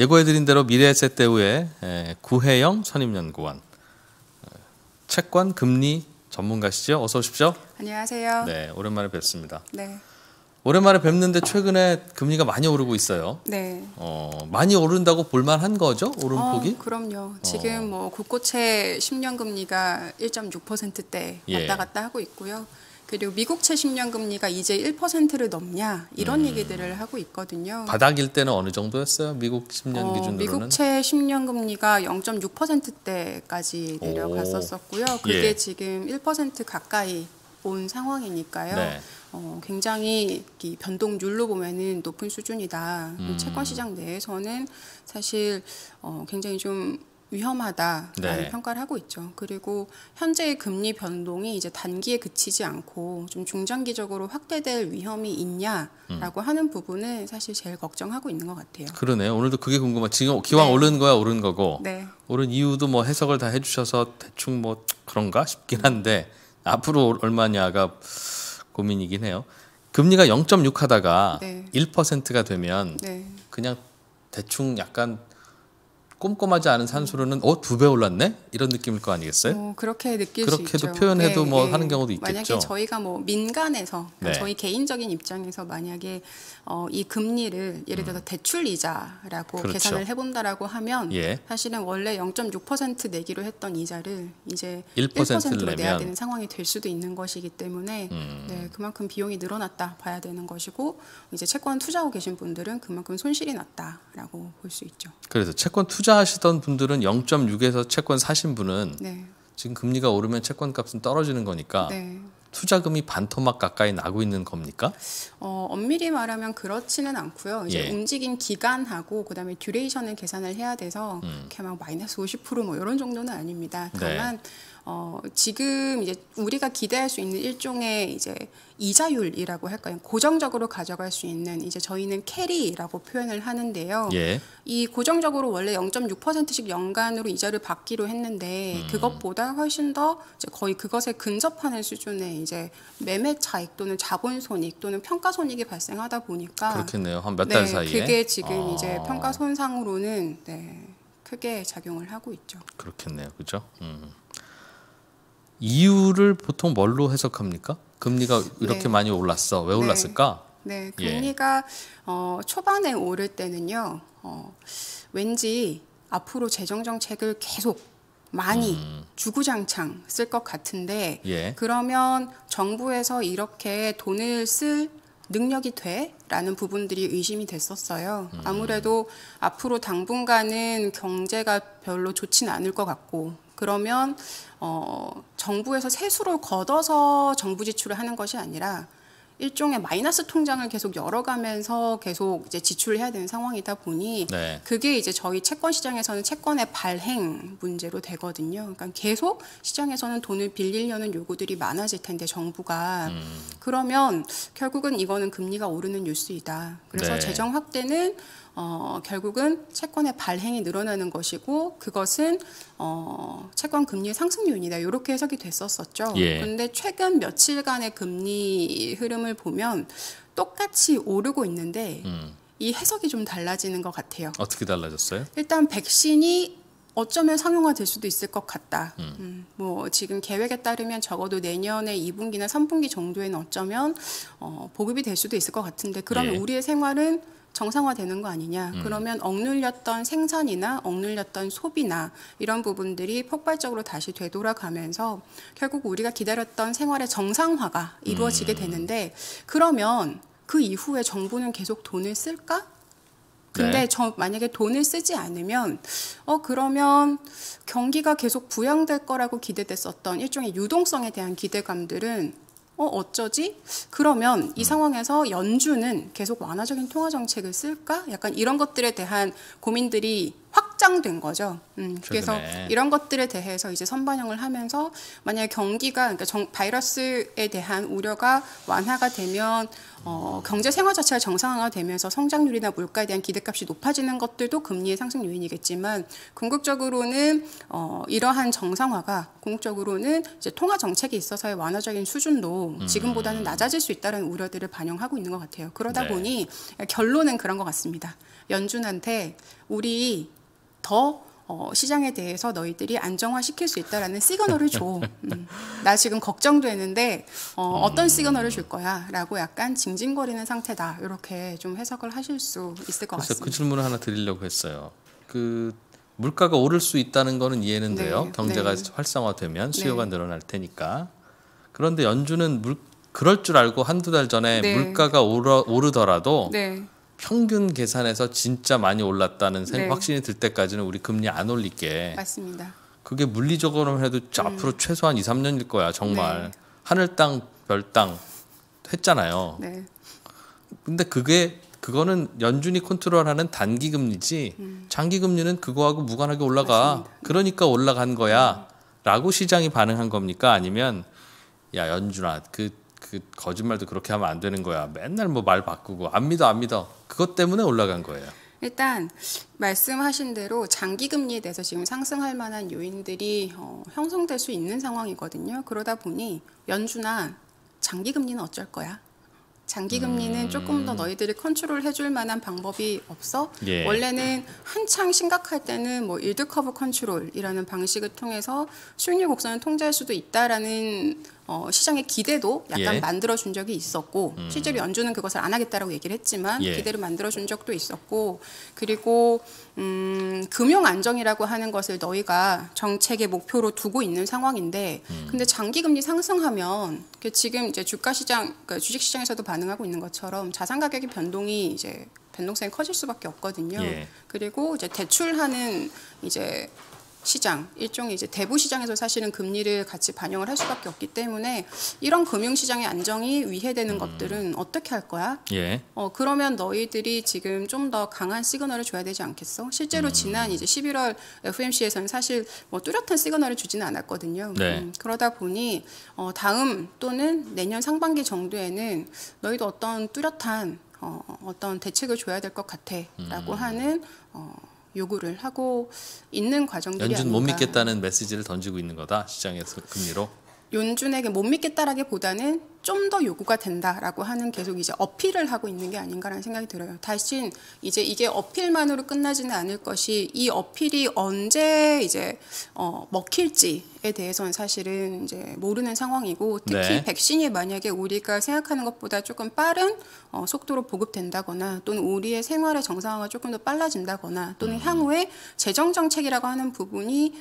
예고해드린 대로 미래에셋대우의 구혜영 선임연구원, 채권 금리 전문가시죠? 어서 오십시오. 안녕하세요. 네, 오랜만에 뵙습니다. 네. 오랜만에 뵙는데 최근에 금리가 많이 오르고 있어요. 네. 많이 오른다고 볼만한 거죠? 오름폭이? 그럼요. 지금 뭐 국고채 10년 금리가 1.6%대 왔다 갔다 하고 있고요. 그리고 미국채 10년 금리가 이제 1%를 넘냐 이런 얘기들을 하고 있거든요. 바닥일 때는 어느 정도였어요? 미국 10년 기준으로는? 미국채 10년 금리가 0.6%대까지 내려갔었고요. 그게 예. 지금 1% 가까이 온 상황이니까요. 네. 굉장히 변동률로 보면은 높은 수준이다. 채권 시장 내에서는 사실 굉장히 좀 위험하다라는 네. 평가를 하고 있죠. 그리고 현재의 금리 변동이 이제 단기에 그치지 않고 좀 중장기적으로 확대될 위험이 있냐라고 하는 부분을 사실 제일 걱정하고 있는 것 같아요. 그러네요. 오늘도 그게 궁금한. 지금 기왕 네. 오른 거야 오른 거고 네. 오른 이유도 뭐 해석을 다 해주셔서 대충 뭐 그런가 싶긴 한데 앞으로 얼마냐가 고민이긴 해요. 금리가 0.6 하다가 네. 1%가 되면 네. 그냥 대충 약간 꼼꼼하지 않은 산수로는 2배 올랐네? 이런 느낌일 거 아니겠어요? 그렇게 느낄 수 있죠. 그렇게도 표현해도 네, 뭐 네. 하는 경우도 있겠죠. 만약에 저희가 뭐 민간에서, 그러니까 네. 저희 개인적인 입장에서 만약에 이 금리를 예를 들어서 대출이자라고 그렇죠. 계산을 해본다라고 하면 예. 사실은 원래 0.6% 내기로 했던 이자를 이제 1%로 내야 되는 상황이 될 수도 있는 것이기 때문에 네, 그만큼 비용이 늘어났다 봐야 되는 것이고 이제 채권 투자하고 계신 분들은 그만큼 손실이 났다라고 볼 수 있죠. 그래서 채권 투자하시던 분들은 0.6에서 채권 사신 분은 네. 지금 금리가 오르면 채권값은 떨어지는 거니까 네. 투자금이 반토막 가까이 나고 있는 겁니까? 엄밀히 말하면 그렇지는 않고요. 이제 예. 움직인 기간하고 그다음에 듀레이션을 계산을 해야 돼서 이렇게 막 마이너스 50% 뭐 이런 정도는 아닙니다. 다만 네. 지금 이제 우리가 기대할 수 있는 일종의 이제 이자율이라고 할까요? 고정적으로 가져갈 수 있는 이제 저희는 캐리라고 표현을 하는데요. 예. 이 고정적으로 원래 0.6%씩 연간으로 이자를 받기로 했는데 그것보다 훨씬 더 이제 거의 그것에 근접하는 수준의 이제 매매 차익 또는 자본 손익 또는 평가 손익이 발생하다 보니까 그렇겠네요. 한 몇 달 네, 사이에 그게 지금 이제 평가 손상으로는 네, 크게 작용을 하고 있죠. 그렇겠네요, 그렇죠? 이유를 보통 뭘로 해석합니까? 금리가 이렇게 네. 많이 올랐어. 왜 올랐을까? 네, 네. 금리가 초반에 오를 때는요. 왠지 앞으로 재정정책을 계속 많이 주구장창 쓸 것 같은데 예. 그러면 정부에서 이렇게 돈을 쓸 능력이 돼? 라는 부분들이 의심이 됐었어요. 아무래도 앞으로 당분간은 경제가 별로 좋진 않을 것 같고 그러면 정부에서 세수를 걷어서 정부 지출을 하는 것이 아니라 일종의 마이너스 통장을 계속 열어가면서 계속 이제 지출을 해야 되는 상황이다 보니 네. 그게 이제 저희 채권 시장에서는 채권의 발행 문제로 되거든요. 그러니까 계속 시장에서는 돈을 빌리려는 요구들이 많아질 텐데 정부가 그러면 결국은 이거는 금리가 오르는 뉴스이다. 그래서 네. 재정 확대는 결국은 채권의 발행이 늘어나는 것이고 그것은 채권 금리의 상승 요인이다. 이렇게 해석이 됐었었죠. 그런데 예. 최근 며칠간의 금리 흐름을 보면 똑같이 오르고 있는데 이 해석이 좀 달라지는 것 같아요. 어떻게 달라졌어요? 일단 백신이 어쩌면 상용화될 수도 있을 것 같다. 뭐 지금 계획에 따르면 적어도 내년에 2분기나 3분기 정도에는 어쩌면 보급이 될 수도 있을 것 같은데 그러면 예. 우리의 생활은 정상화되는 거 아니냐. 그러면 억눌렸던 생산이나 억눌렸던 소비나 이런 부분들이 폭발적으로 다시 되돌아가면서 결국 우리가 기다렸던 생활의 정상화가 이루어지게 되는데 그러면 그 이후에 정부는 계속 돈을 쓸까? 근데 네. 만약에 돈을 쓰지 않으면 그러면 경기가 계속 부양될 거라고 기대됐었던 일종의 유동성에 대한 기대감들은 어쩌지? 그러면 이 상황에서 연준은 계속 완화적인 통화정책을 쓸까? 약간 이런 것들에 대한 고민들이 확 확장된 거죠. 그래서 이런 것들에 대해서 이제 선반영을 하면서 만약에 경기가 그러니까 바이러스에 대한 우려가 완화가 되면 경제 생활 자체가 정상화가 되면서 성장률이나 물가에 대한 기대값이 높아지는 것들도 금리의 상승 요인이겠지만 궁극적으로는 이러한 정상화가 궁극적으로는 이제 통화 정책에 있어서의 완화적인 수준도 지금보다는 낮아질 수 있다는 우려들을 반영하고 있는 것 같아요. 그러다 보니 결론은 그런 것 같습니다. 연준한테 우리 더 시장에 대해서 너희들이 안정화시킬 수 있다라는 시그널을 줘. 나 지금 걱정되는데 어떤 시그널을 줄 거야 라고 약간 징징거리는 상태다. 이렇게 좀 해석을 하실 수 있을 것 같습니다. 그 질문을 하나 드리려고 했어요. 그 물가가 오를 수 있다는 거는 이해는 돼요. 경제가 활성화되면 수요가 늘어날 테니까. 그런데 연준은 그럴 줄 알고 한두 달 전에 물가가 오르더라도 평균 계산해서 진짜 많이 올랐다는 확신이 들 때까지는 우리 금리 안 올릴게. 맞습니다. 그게 물리적으로만 해도 앞으로 최소한 2, 3년일 거야. 정말. 하늘 땅, 별 땅 했잖아요. 근데 그거는 연준이 컨트롤하는 단기 금리지 장기 금리는 그거하고 무관하게 올라가. 그러니까 올라간 거야. 라고 시장이 반응한 겁니까? 아니면 야 연준아 그 거짓말도 그렇게 하면 안 되는 거야. 맨날 뭐 말 바꾸고 안 믿어. 그것 때문에 올라간 거예요. 일단 말씀하신 대로 장기 금리에 대해서 지금 상승할 만한 요인들이 형성될 수 있는 상황이거든요. 그러다 보니 연준아 장기 금리는 어쩔 거야? 장기 금리는 조금 더 너희들이 컨트롤해 줄 만한 방법이 없어? 원래는 한창 심각할 때는 뭐 일드 커브 컨트롤이라는 방식을 통해서 수익률 곡선을 통제할 수도 있다라는 시장의 기대도 약간 만들어준 적이 있었고 실제로 연준은 그것을 안 하겠다라고 얘기를 했지만 기대를 만들어준 적도 있었고 그리고 금융 안정이라고 하는 것을 너희가 정책의 목표로 두고 있는 상황인데 근데 장기 금리 상승하면 지금 이제 주가 시장, 그러니까 주식 시장에서도 반응하고 있는 것처럼 자산 가격의 변동이 이제 변동성이 커질 수밖에 없거든요. 그리고 이제 대출하는 이제 시장, 일종의 이제 대부 시장에서 사실은 금리를 같이 반영을 할 수밖에 없기 때문에 이런 금융시장의 안정이 위해되는 것들은 어떻게 할 거야? 그러면 너희들이 지금 좀 더 강한 시그널을 줘야 되지 않겠어? 실제로 지난 이제 11월 FMC에서는 사실 뭐 뚜렷한 시그널을 주지는 않았거든요. 그러다 보니 다음 또는 내년 상반기 정도에는 너희도 어떤 뚜렷한 어떤 대책을 줘야 될 것 같아 라고 하는 요구를 하고 있는 과정들이 아닌가. 연준 못 믿겠다는 메시지를 던지고 있는 거다. 시장에서 금리로. 연준에게 못 믿겠다라기보다는 좀 더 요구가 된다라고 하는 계속 이제 어필을 하고 있는 게 아닌가라는 생각이 들어요. 다신 이제 이게 어필만으로 끝나지는 않을 것이 이 어필이 언제 이제 먹힐지에 대해서는 사실은 이제 모르는 상황이고 특히 백신이 만약에 우리가 생각하는 것보다 조금 빠른 속도로 보급된다거나 또는 우리의 생활의 정상화가 조금 더 빨라진다거나 또는 향후에 재정 정책이라고 하는 부분이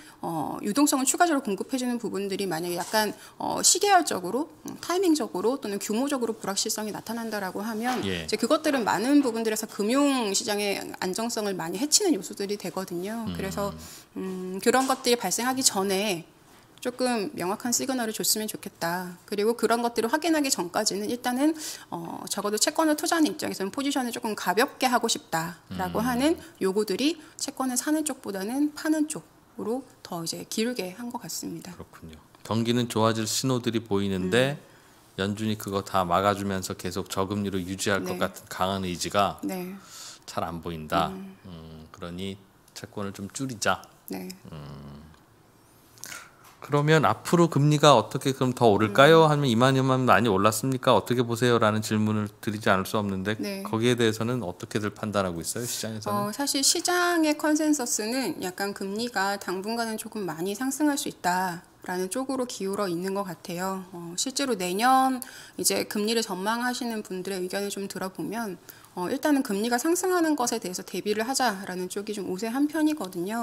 유동성을 추가적으로 공급해주는 부분들이 만약에 약간 시계열적으로 타이밍적으로 또는 규모적으로 불확실성이 나타난다라고 하면 이제 그것들은 많은 부분들에서 금융 시장의 안정성을 많이 해치는 요소들이 되거든요. 그래서 그런 것들이 발생하기 전에 조금 명확한 시그널을 줬으면 좋겠다. 그리고 그런 것들을 확인하기 전까지는 일단은 적어도 채권을 투자하는 입장에서는 포지션을 조금 가볍게 하고 싶다라고 하는 요구들이 채권을 사는 쪽보다는 파는 쪽으로 더 이제 기울게 한 것 같습니다. 그렇군요. 경기는 좋아질 신호들이 보이는데 연준이 그거 다 막아주면서 계속 저금리로 유지할 것 같은 강한 의지가 잘 안 보인다. 그러니 채권을 좀 줄이자. 그러면 앞으로 금리가 어떻게 그럼 더 오를까요? 하면 이만저만 많이 올랐습니까? 어떻게 보세요?라는 질문을 드리지 않을 수 없는데 거기에 대해서는 어떻게들 판단하고 있어요? 시장에서는? 사실 시장의 컨센서스는 약간 금리가 당분간은 조금 많이 상승할 수 있다. 라는 쪽으로 기울어 있는 것 같아요. 실제로 내년 이제 금리를 전망하시는 분들의 의견을 좀 들어보면 일단은 금리가 상승하는 것에 대해서 대비를 하자라는 쪽이 좀 우세한 편이거든요.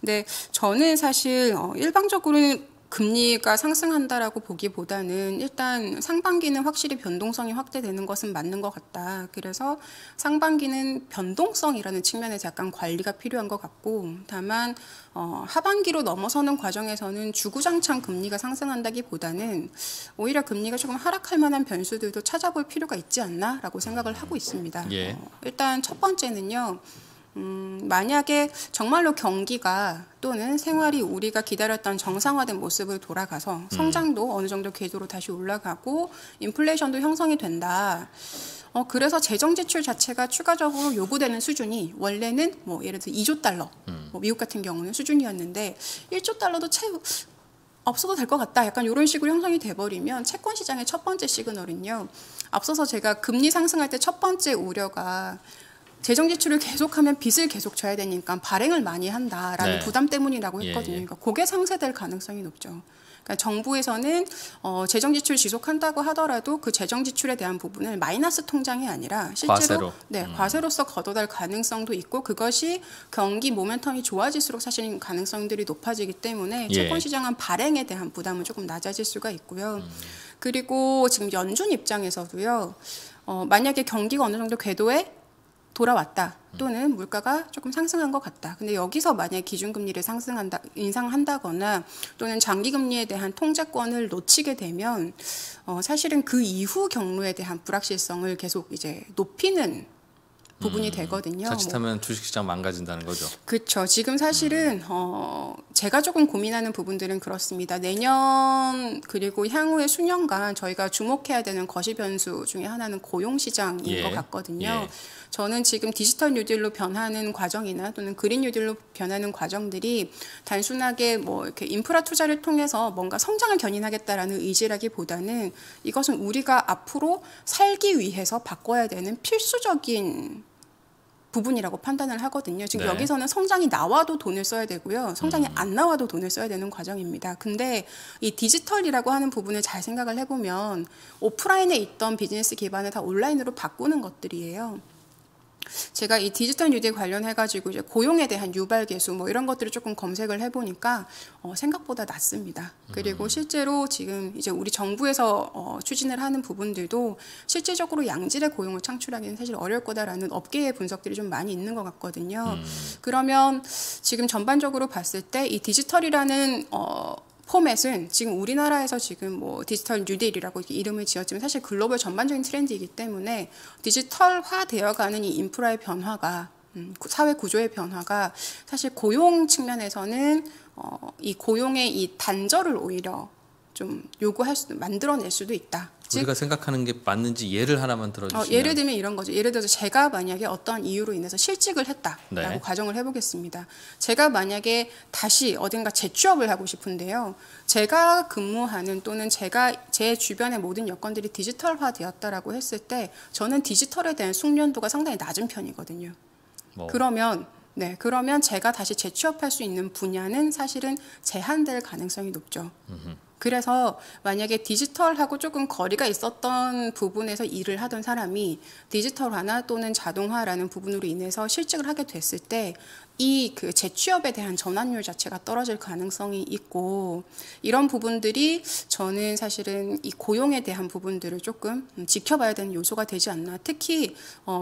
근데 저는 사실 일방적으로는 금리가 상승한다라고 보기보다는 일단 상반기는 확실히 변동성이 확대되는 것은 맞는 것 같다. 그래서 상반기는 변동성이라는 측면에서 약간 관리가 필요한 것 같고 다만 하반기로 넘어서는 과정에서는 주구장창 금리가 상승한다기보다는 오히려 금리가 조금 하락할 만한 변수들도 찾아볼 필요가 있지 않나라고 생각을 하고 있습니다. 일단 첫 번째는요. 만약에 정말로 경기가 또는 생활이 우리가 기다렸던 정상화된 모습을 돌아가서 성장도 어느 정도 궤도로 다시 올라가고 인플레이션도 형성이 된다. 그래서 재정 지출 자체가 추가적으로 요구되는 수준이 원래는 뭐 예를 들어 2조 달러, 뭐 미국 같은 경우는 수준이었는데 1조 달러도 없어도 될 것 같다. 약간 이런 식으로 형성이 돼버리면 채권 시장의 첫 번째 시그널은요. 앞서서 제가 금리 상승할 때 첫 번째 우려가 재정 지출을 계속하면 빚을 계속 져야 되니까 발행을 많이 한다라는 부담 때문이라고 했거든요. 그러니까 그게 상쇄될 가능성이 높죠. 그러니까 정부에서는 재정 지출 지속한다고 하더라도 그 재정 지출에 대한 부분을 마이너스 통장이 아니라 실제로 과세로. 과세로서 거둬달 가능성도 있고 그것이 경기 모멘텀이 좋아질수록 사실 가능성들이 높아지기 때문에 채권 시장은 발행에 대한 부담은 조금 낮아질 수가 있고요. 그리고 지금 연준 입장에서도요. 만약에 경기가 어느 정도 궤도에 돌아왔다. 또는 물가가 조금 상승한 것 같다. 근데 여기서 만약에 기준금리를 인상한다거나 또는 장기금리에 대한 통제권을 놓치게 되면 사실은 그 이후 경로에 대한 불확실성을 계속 이제 높이는 부분이 되거든요. 자칫하면 주식시장 망가진다는 거죠. 그렇죠. 지금 사실은 제가 조금 고민하는 부분들은 그렇습니다. 내년 그리고 향후의 수년간 저희가 주목해야 되는 거시 변수 중에 하나는 고용시장인 것 같거든요. 저는 지금 디지털 뉴딜로 변하는 과정이나 또는 그린 뉴딜로 변하는 과정들이 단순하게 뭐 이렇게 인프라 투자를 통해서 뭔가 성장을 견인하겠다라는 의지라기보다는 이것은 우리가 앞으로 살기 위해서 바꿔야 되는 필수적인 부분이라고 판단을 하거든요. 지금 여기서는 성장이 나와도 돈을 써야 되고요. 성장이 안 나와도 돈을 써야 되는 과정입니다. 근데 이 디지털이라고 하는 부분을 잘 생각을 해보면 오프라인에 있던 비즈니스 기반을 다 온라인으로 바꾸는 것들이에요. 제가 이 디지털 뉴딜 관련해가지고 이제 고용에 대한 유발 계수 뭐 이런 것들을 조금 검색을 해보니까 생각보다 낮습니다. 그리고 실제로 지금 이제 우리 정부에서 추진을 하는 부분들도 실질적으로 양질의 고용을 창출하기는 사실 어려울 거다라는 업계의 분석들이 좀 많이 있는 것 같거든요. 그러면 지금 전반적으로 봤을 때 이 디지털이라는 포맷은 지금 우리나라에서 지금 뭐 디지털 뉴딜이라고 이름을 지었지만 사실 글로벌 전반적인 트렌드이기 때문에 디지털화 되어가는 이 인프라의 변화가 사회 구조의 변화가 사실 고용 측면에서는 이 고용의 이 단절을 오히려 좀 요구할 수도 만들어낼 수도 있다. 우리가 생각하는 게 맞는지 예를 하나만 들어주시면 예를 들면 이런 거죠. 예를 들어서 제가 만약에 어떤 이유로 인해서 실직을 했다라고 가정을 해보겠습니다. 제가 만약에 다시 어딘가 재취업을 하고 싶은데요. 제가 근무하는 또는 제가 제 주변의 모든 여건들이 디지털화되었다라고 했을 때 저는 디지털에 대한 숙련도가 상당히 낮은 편이거든요. 그러면 제가 다시 재취업할 수 있는 분야는 사실은 제한될 가능성이 높죠. 그래서 만약에 디지털하고 조금 거리가 있었던 부분에서 일을 하던 사람이 디지털화나 또는 자동화라는 부분으로 인해서 실직을 하게 됐을 때 이 그 재취업에 대한 전환율 자체가 떨어질 가능성이 있고 이런 부분들이 저는 사실은 이 고용에 대한 부분들을 조금 지켜봐야 되는 요소가 되지 않나. 특히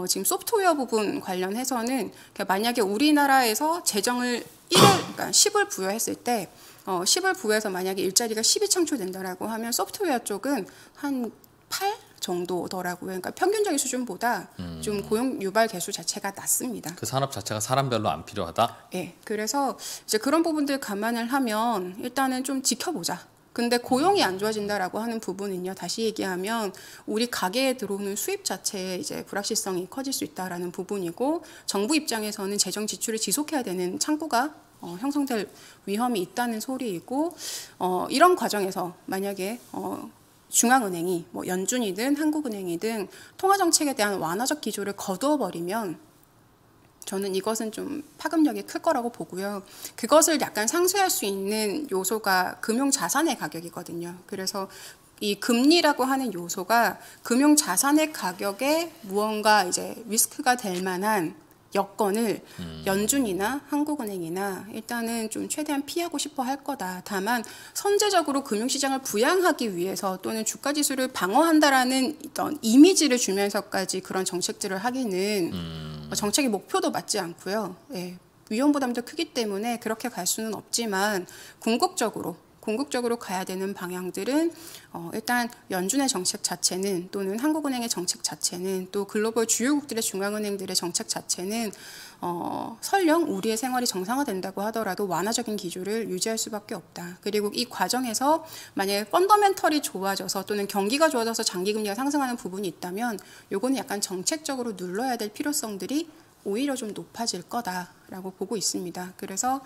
지금 소프트웨어 부분 관련해서는 만약에 우리나라에서 재정을 10을 부여했을 때 10을 부여해서 만약에 일자리가 10이 창출된다라고 하면 소프트웨어 쪽은 한 8 정도더라고요. 그러니까 평균적인 수준보다 좀 고용 유발 개수 자체가 낮습니다. 그 산업 자체가 사람별로 안 필요하다? 네. 그래서 이제 그런 부분들 감안을 하면 일단은 좀 지켜보자. 근데 고용이 안 좋아진다라고 하는 부분은요. 다시 얘기하면 우리 가게에 들어오는 수입 자체에 이제 불확실성이 커질 수 있다라는 부분이고 정부 입장에서는 재정 지출을 지속해야 되는 창구가 형성될 위험이 있다는 소리이고 이런 과정에서 만약에 중앙은행이 뭐 연준이든 한국은행이든 통화정책에 대한 완화적 기조를 거두어버리면 저는 이것은 좀 파급력이 클 거라고 보고요. 그것을 약간 상쇄할 수 있는 요소가 금융자산의 가격이거든요. 그래서 이 금리라고 하는 요소가 금융자산의 가격에 무언가 이제 리스크가 될 만한 여건을 연준이나 한국은행이나 일단은 좀 최대한 피하고 싶어 할 거다. 다만 선제적으로 금융시장을 부양하기 위해서 또는 주가지수를 방어한다라는 어떤 이미지를 주면서까지 그런 정책들을 하기는 정책의 목표도 맞지 않고요. 위험 부담도 크기 때문에 그렇게 갈 수는 없지만 궁극적으로 궁극적으로 가야 되는 방향들은 일단 연준의 정책 자체는 또는 한국은행의 정책 자체는 또 글로벌 주요국들의 중앙은행들의 정책 자체는 설령 우리의 생활이 정상화된다고 하더라도 완화적인 기조를 유지할 수밖에 없다. 그리고 이 과정에서 만약에 펀더멘털이 좋아져서 또는 경기가 좋아져서 장기금리가 상승하는 부분이 있다면 요거는 약간 정책적으로 눌러야 될 필요성들이 오히려 좀 높아질 거다라고 보고 있습니다. 그래서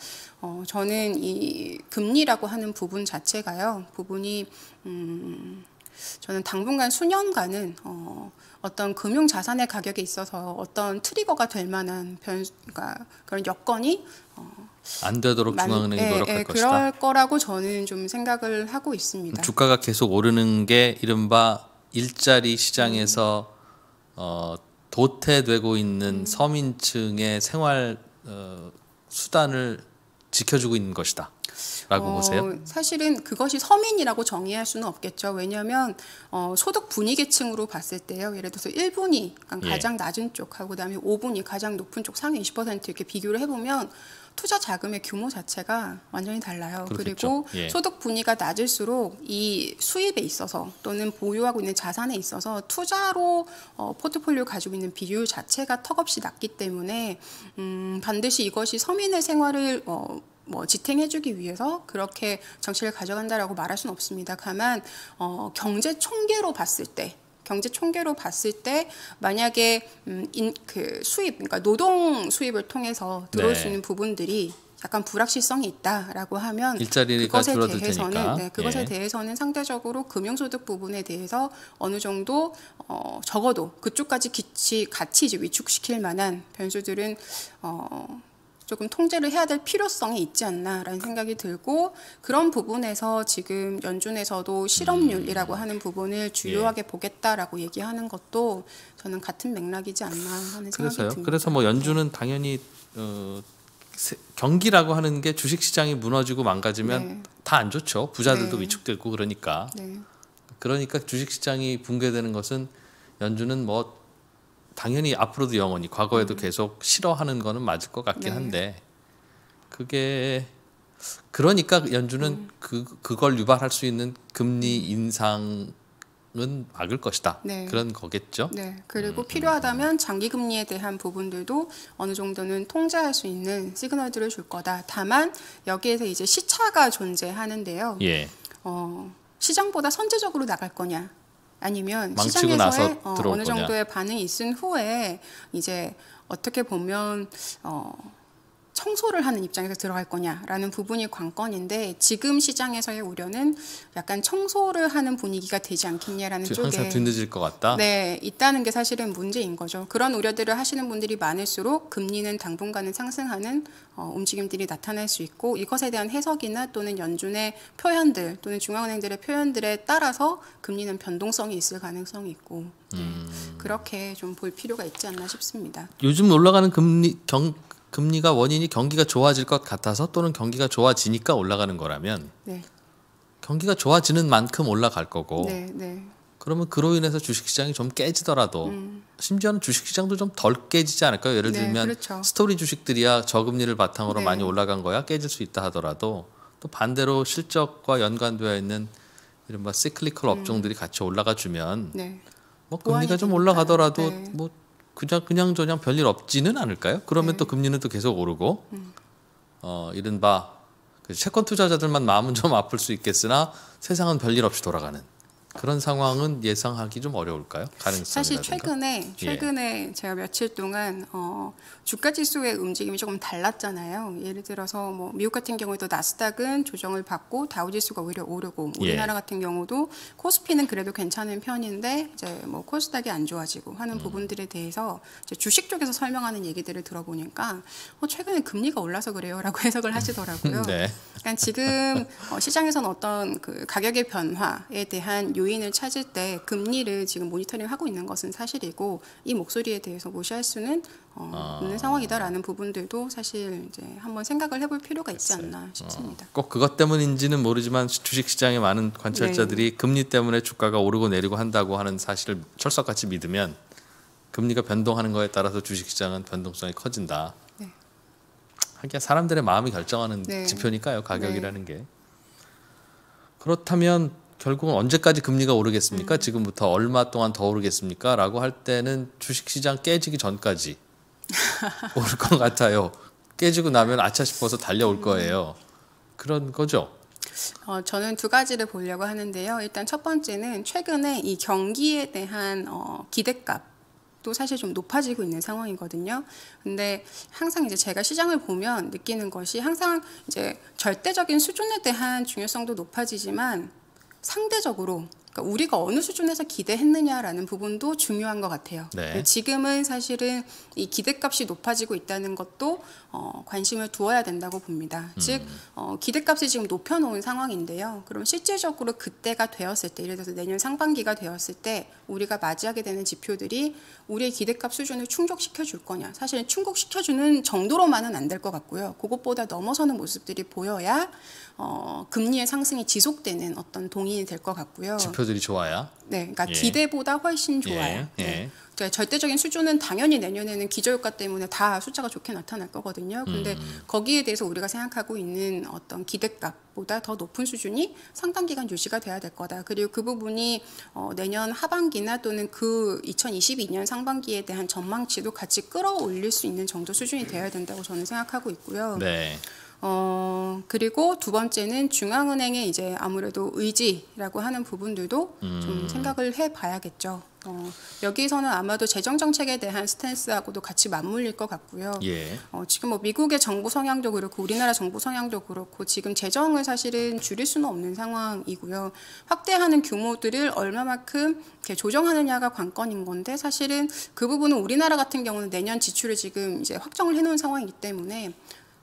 저는 이 금리라고 하는 부분 자체가요, 저는 당분간 수년간은 어떤 금융 자산의 가격에 있어서 어떤 트리거가 될 만한 그런 여건이 안 되도록 중앙은행이 노력할 것이다. 그럴 거라고 저는 좀 생각을 하고 있습니다. 주가가 계속 오르는 게 이른바 일자리 시장에서 도태되고 있는 서민층의 생활 수단을 지켜주고 있는 것이다 라고 보세요? 사실은 그것이 서민이라고 정의할 수는 없겠죠. 왜냐하면 소득 분위계층으로 봤을 때요, 예를 들어서 1분위 가장 낮은 쪽하고 그다음에 5분위 가장 높은 쪽 상위 20% 이렇게 비교를 해보면 투자 자금의 규모 자체가 완전히 달라요. 그렇겠죠. 그리고 소득 분위가 낮을수록 이 수입에 있어서 또는 보유하고 있는 자산에 있어서 투자로 포트폴리오 가지고 있는 비율 자체가 턱없이 낮기 때문에 반드시 이것이 서민의 생활을 지탱해주기 위해서 그렇게 정책을 가져간다라고 말할 수는 없습니다. 다만 경제 총계로 봤을 때 만약에 수입, 그러니까 노동 수입을 통해서 들어올 수 있는 부분들이 약간 불확실성이 있다라고 하면 그것에 대해서는 상대적으로 금융소득 부분에 대해서 어느 정도 적어도 그쪽까지 같이 이제 위축시킬 만한 변수들은 조금 통제를 해야 될 필요성이 있지 않나라는 생각이 들고, 그런 부분에서 지금 연준에서도 실업률이라고 하는 부분을 주요하게 보겠다라고 얘기하는 것도 저는 같은 맥락이지 않나 하는 생각이 듭니다. 그래서 뭐 연준은 당연히 경기라고 하는 게 주식시장이 무너지고 망가지면 다 안 좋죠. 부자들도 위축되고 그러니까. 그러니까 주식시장이 붕괴되는 것은 연준은 뭐 당연히 앞으로도 영원히 과거에도 계속 싫어하는 거는 맞을 것 같긴 한데, 그게 그러니까 연준은 그걸 유발할 수 있는 금리 인상은 막을 것이다. 그런 거겠죠. 그리고 필요하다면 장기 금리에 대한 부분들도 어느 정도는 통제할 수 있는 시그널들을 줄 거다. 다만 여기에서 이제 시차가 존재하는데요. 시장보다 선제적으로 나갈 거냐, 아니면 시장에서의 어느 정도의 반응이 있은 후에 이제 어떻게 보면 청소를 하는 입장에서 들어갈 거냐라는 부분이 관건인데, 지금 시장에서의 우려는 약간 청소를 하는 분위기가 되지 않겠냐라는 쪽에 항상 뒤늦을 것 같다? 있다는 게 사실은 문제인 거죠. 그런 우려들을 하시는 분들이 많을수록 금리는 당분간은 상승하는 움직임들이 나타날 수 있고, 이것에 대한 해석이나 또는 연준의 표현들 또는 중앙은행들의 표현들에 따라서 금리는 변동성이 있을 가능성이 있고, 그렇게 좀 볼 필요가 있지 않나 싶습니다. 요즘 올라가는 금리가 원인이 경기가 좋아질 것 같아서 또는 경기가 좋아지니까 올라가는 거라면 경기가 좋아지는 만큼 올라갈 거고, 그러면 그로 인해서 주식시장이 좀 깨지더라도 심지어는 주식시장도 좀 덜 깨지지 않을까요? 예를 들면 스토리 주식들이야 저금리를 바탕으로 많이 올라간 거야 깨질 수 있다 하더라도, 또 반대로 실적과 연관되어 있는 이른바 시클리컬 업종들이 같이 올라가 주면 뭐 금리가 좀 올라가더라도 뭐 그냥 별일 없지는 않을까요? 그러면 또 금리는 또 계속 오르고, 이른바 채권 투자자들만 마음은 좀 아플 수 있겠으나 세상은 별일 없이 돌아가는 그런 상황은 예상하기 좀 어려울까요? 가능성이라든가. 사실 최근에 제가 며칠 동안 주가 지수의 움직임이 조금 달랐잖아요. 예를 들어서 뭐 미국 같은 경우에도 나스닥은 조정을 받고 다우 지수가 오히려 오르고, 우리나라 같은 경우도 코스피는 그래도 괜찮은 편인데 이제 뭐 코스닥이 안 좋아지고 하는 부분들에 대해서 이제 주식 쪽에서 설명하는 얘기들을 들어보니까 최근에 금리가 올라서 그래요라고 해석을 하시더라고요. 그러니까 지금 시장에선 어떤 그 가격의 변화에 대한 요인을 찾을 때 금리를 지금 모니터링하고 있는 것은 사실이고, 이 목소리에 대해서 무시할 수는 없는 상황이다라는 부분들도 사실 이제 한번 생각을 해볼 필요가 있지 않나 싶습니다. 꼭 그것 때문인지는 모르지만 주식시장의 많은 관찰자들이 금리 때문에 주가가 오르고 내리고 한다고 하는 사실을 철석같이 믿으면 금리가 변동하는 거에 따라서 주식시장은 변동성이 커진다. 하긴 사람들의 마음이 결정하는 지표니까요, 가격이라는 게. 그렇다면 결국은 언제까지 금리가 오르겠습니까? 지금부터 얼마 동안 더 오르겠습니까? 라고 할 때는 주식시장 깨지기 전까지 오를 것 같아요. 깨지고 나면 아차 싶어서 달려올 거예요. 그런 거죠. 저는 두 가지를 보려고 하는데요. 일단 첫 번째는 최근에 이 경기에 대한 기대값도 사실 좀 높아지고 있는 상황이거든요. 근데 항상 이제 제가 시장을 보면 느끼는 것이 항상 이제 절대적인 수준에 대한 중요성도 높아지지만 상대적으로 그러니까 우리가 어느 수준에서 기대했느냐라는 부분도 중요한 것 같아요. 네. 지금은 사실은 이 기대값이 높아지고 있다는 것도 관심을 두어야 된다고 봅니다. 즉 기대값이 지금 높여놓은 상황인데요. 그럼 실질적으로 그때가 되었을 때, 예를 들어서 내년 상반기가 되었을 때 우리가 맞이하게 되는 지표들이 우리의 기대값 수준을 충족시켜줄 거냐. 사실 충족시켜주는 정도로만은 안 될 것 같고요. 그것보다 넘어서는 모습들이 보여야 금리의 상승이 지속되는 어떤 동인이 될 것 같고요. 들이 좋아야. 네, 그러니까 기대보다 훨씬 좋아요. 네. 그러니까 절대적인 수준은 당연히 내년에는 기저효과 때문에 다 숫자가 좋게 나타날 거거든요. 근데 거기에 대해서 우리가 생각하고 있는 어떤 기대값보다 더 높은 수준이 상당 기간 유지가 돼야 될 거다. 그리고 그 부분이 내년 하반기나 또는 그 2022년 상반기에 대한 전망치도 같이 끌어올릴 수 있는 정도 수준이 돼야 된다고 저는 생각하고 있고요. 네. 그리고 두 번째는 중앙은행의 이제 아무래도 의지라고 하는 부분들도 좀 생각을 해봐야겠죠. 여기서는 아마도 재정정책에 대한 스탠스하고도 같이 맞물릴 것 같고요. 예. 지금 뭐 미국의 정부 성향도 그렇고 우리나라 정부 성향도 그렇고 지금 재정을 사실은 줄일 수는 없는 상황이고요. 확대하는 규모들을 얼마만큼 이렇게 조정하느냐가 관건인 건데 사실은 그 부분은 우리나라 같은 경우는 내년 지출을 지금 이제 확정을 해놓은 상황이기 때문에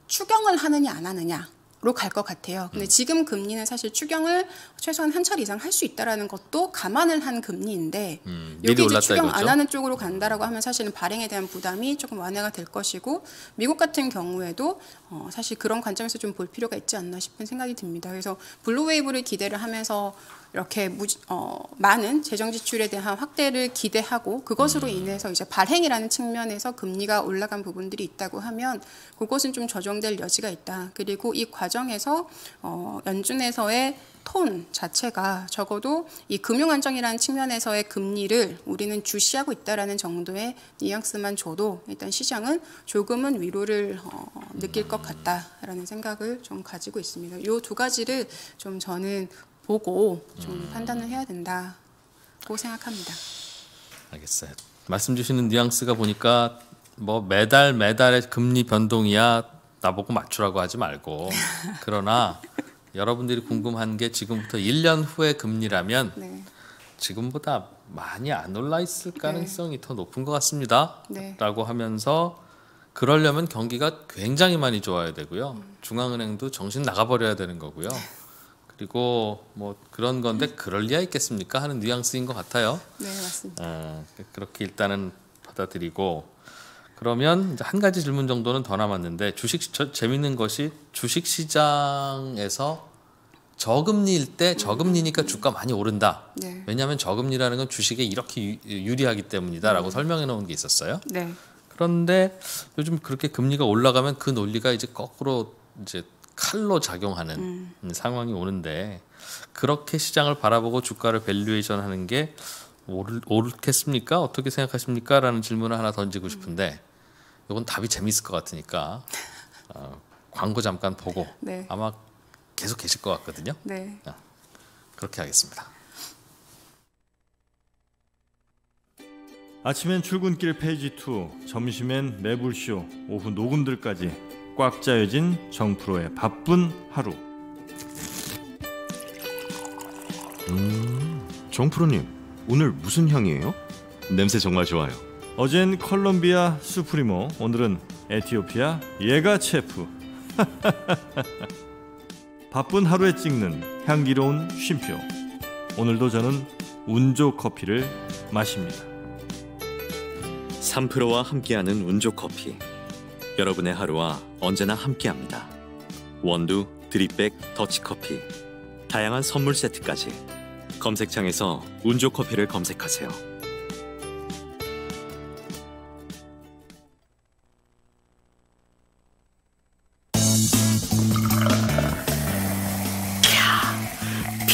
추경을 하느냐 안 하느냐로 갈 것 같아요. 근데 지금 금리는 사실 추경을 최소한 한 차례 이상 할 수 있다라는 것도 감안을 한 금리인데 여기 이제 추경 이거죠? 안 하는 쪽으로 간다라고 하면 사실은 발행에 대한 부담이 조금 완화가 될 것이고 미국 같은 경우에도 사실 그런 관점에서 좀 볼 필요가 있지 않나 싶은 생각이 듭니다. 그래서 블루웨이브를 기대를 하면서 이렇게 많은 재정 지출에 대한 확대를 기대하고 그것으로 인해서 이제 발행이라는 측면에서 금리가 올라간 부분들이 있다고 하면 그것은 좀 조정될 여지가 있다. 그리고 이 과정에서 연준에서의 톤 자체가 적어도 이 금융안정이라는 측면에서의 금리를 우리는 주시하고 있다라는 정도의 뉘앙스만 줘도 일단 시장은 조금은 위로를 느낄 것 같다라는 생각을 좀 가지고 있습니다. 이 두 가지를 좀 저는 보고 좀 판단을 해야 된다고 생각합니다. 알겠어요. 말씀 주시는 뉘앙스가 보니까 뭐 매달의 금리 변동이야 나보고 맞추라고 하지 말고 그러나 여러분들이 궁금한 게 지금부터 1년 후의 금리라면 네. 지금보다 많이 안 올라 있을 가능성이 네. 더 높은 것 같습니다. 네. 라고 하면서 그러려면 경기가 굉장히 많이 좋아야 되고요. 중앙은행도 정신 나가버려야 되는 거고요. 그리고 뭐 그런 건데 그럴 리야 있겠습니까? 하는 뉘앙스인 것 같아요. 네, 맞습니다. 그렇게 일단은 받아들이고 그러면 이제 한 가지 질문 정도는 더 남았는데 재밌는 것이 주식시장에서 저금리일 때 저금리니까 주가 많이 오른다. 네. 왜냐하면 저금리라는 건 주식에 이렇게 유리하기 때문이다라고 설명해 놓은 게 있었어요. 네. 그런데 요즘 그렇게 금리가 올라가면 그 논리가 이제 거꾸로 이제 칼로 작용하는 상황이 오는데 그렇게 시장을 바라보고 주가를 밸류에이션하는 게 옳겠습니까? 어떻게 생각하십니까? 라는 질문을 하나 던지고 싶은데 이건 답이 재밌을 것 같으니까 광고 잠깐 보고 네. 아마 계속 계실 것 같거든요. 네. 그렇게 하겠습니다. 아침엔 출근길 페이지2, 점심엔 매불쇼, 오후 녹음들까지 꽉 짜여진 정프로의 바쁜 하루. 정프로님 오늘 무슨 향이에요? 냄새 정말 좋아요. 어젠 콜롬비아 수프리모, 오늘은 에티오피아 예가 체프. 바쁜 하루에 찍는 향기로운 쉼표. 오늘도 저는 운조 커피를 마십니다. 3프로와 함께하는 운조 커피. 여러분의 하루와 언제나 함께합니다. 원두, 드립백, 더치커피, 다양한 선물 세트까지 검색창에서 운조커피를 검색하세요.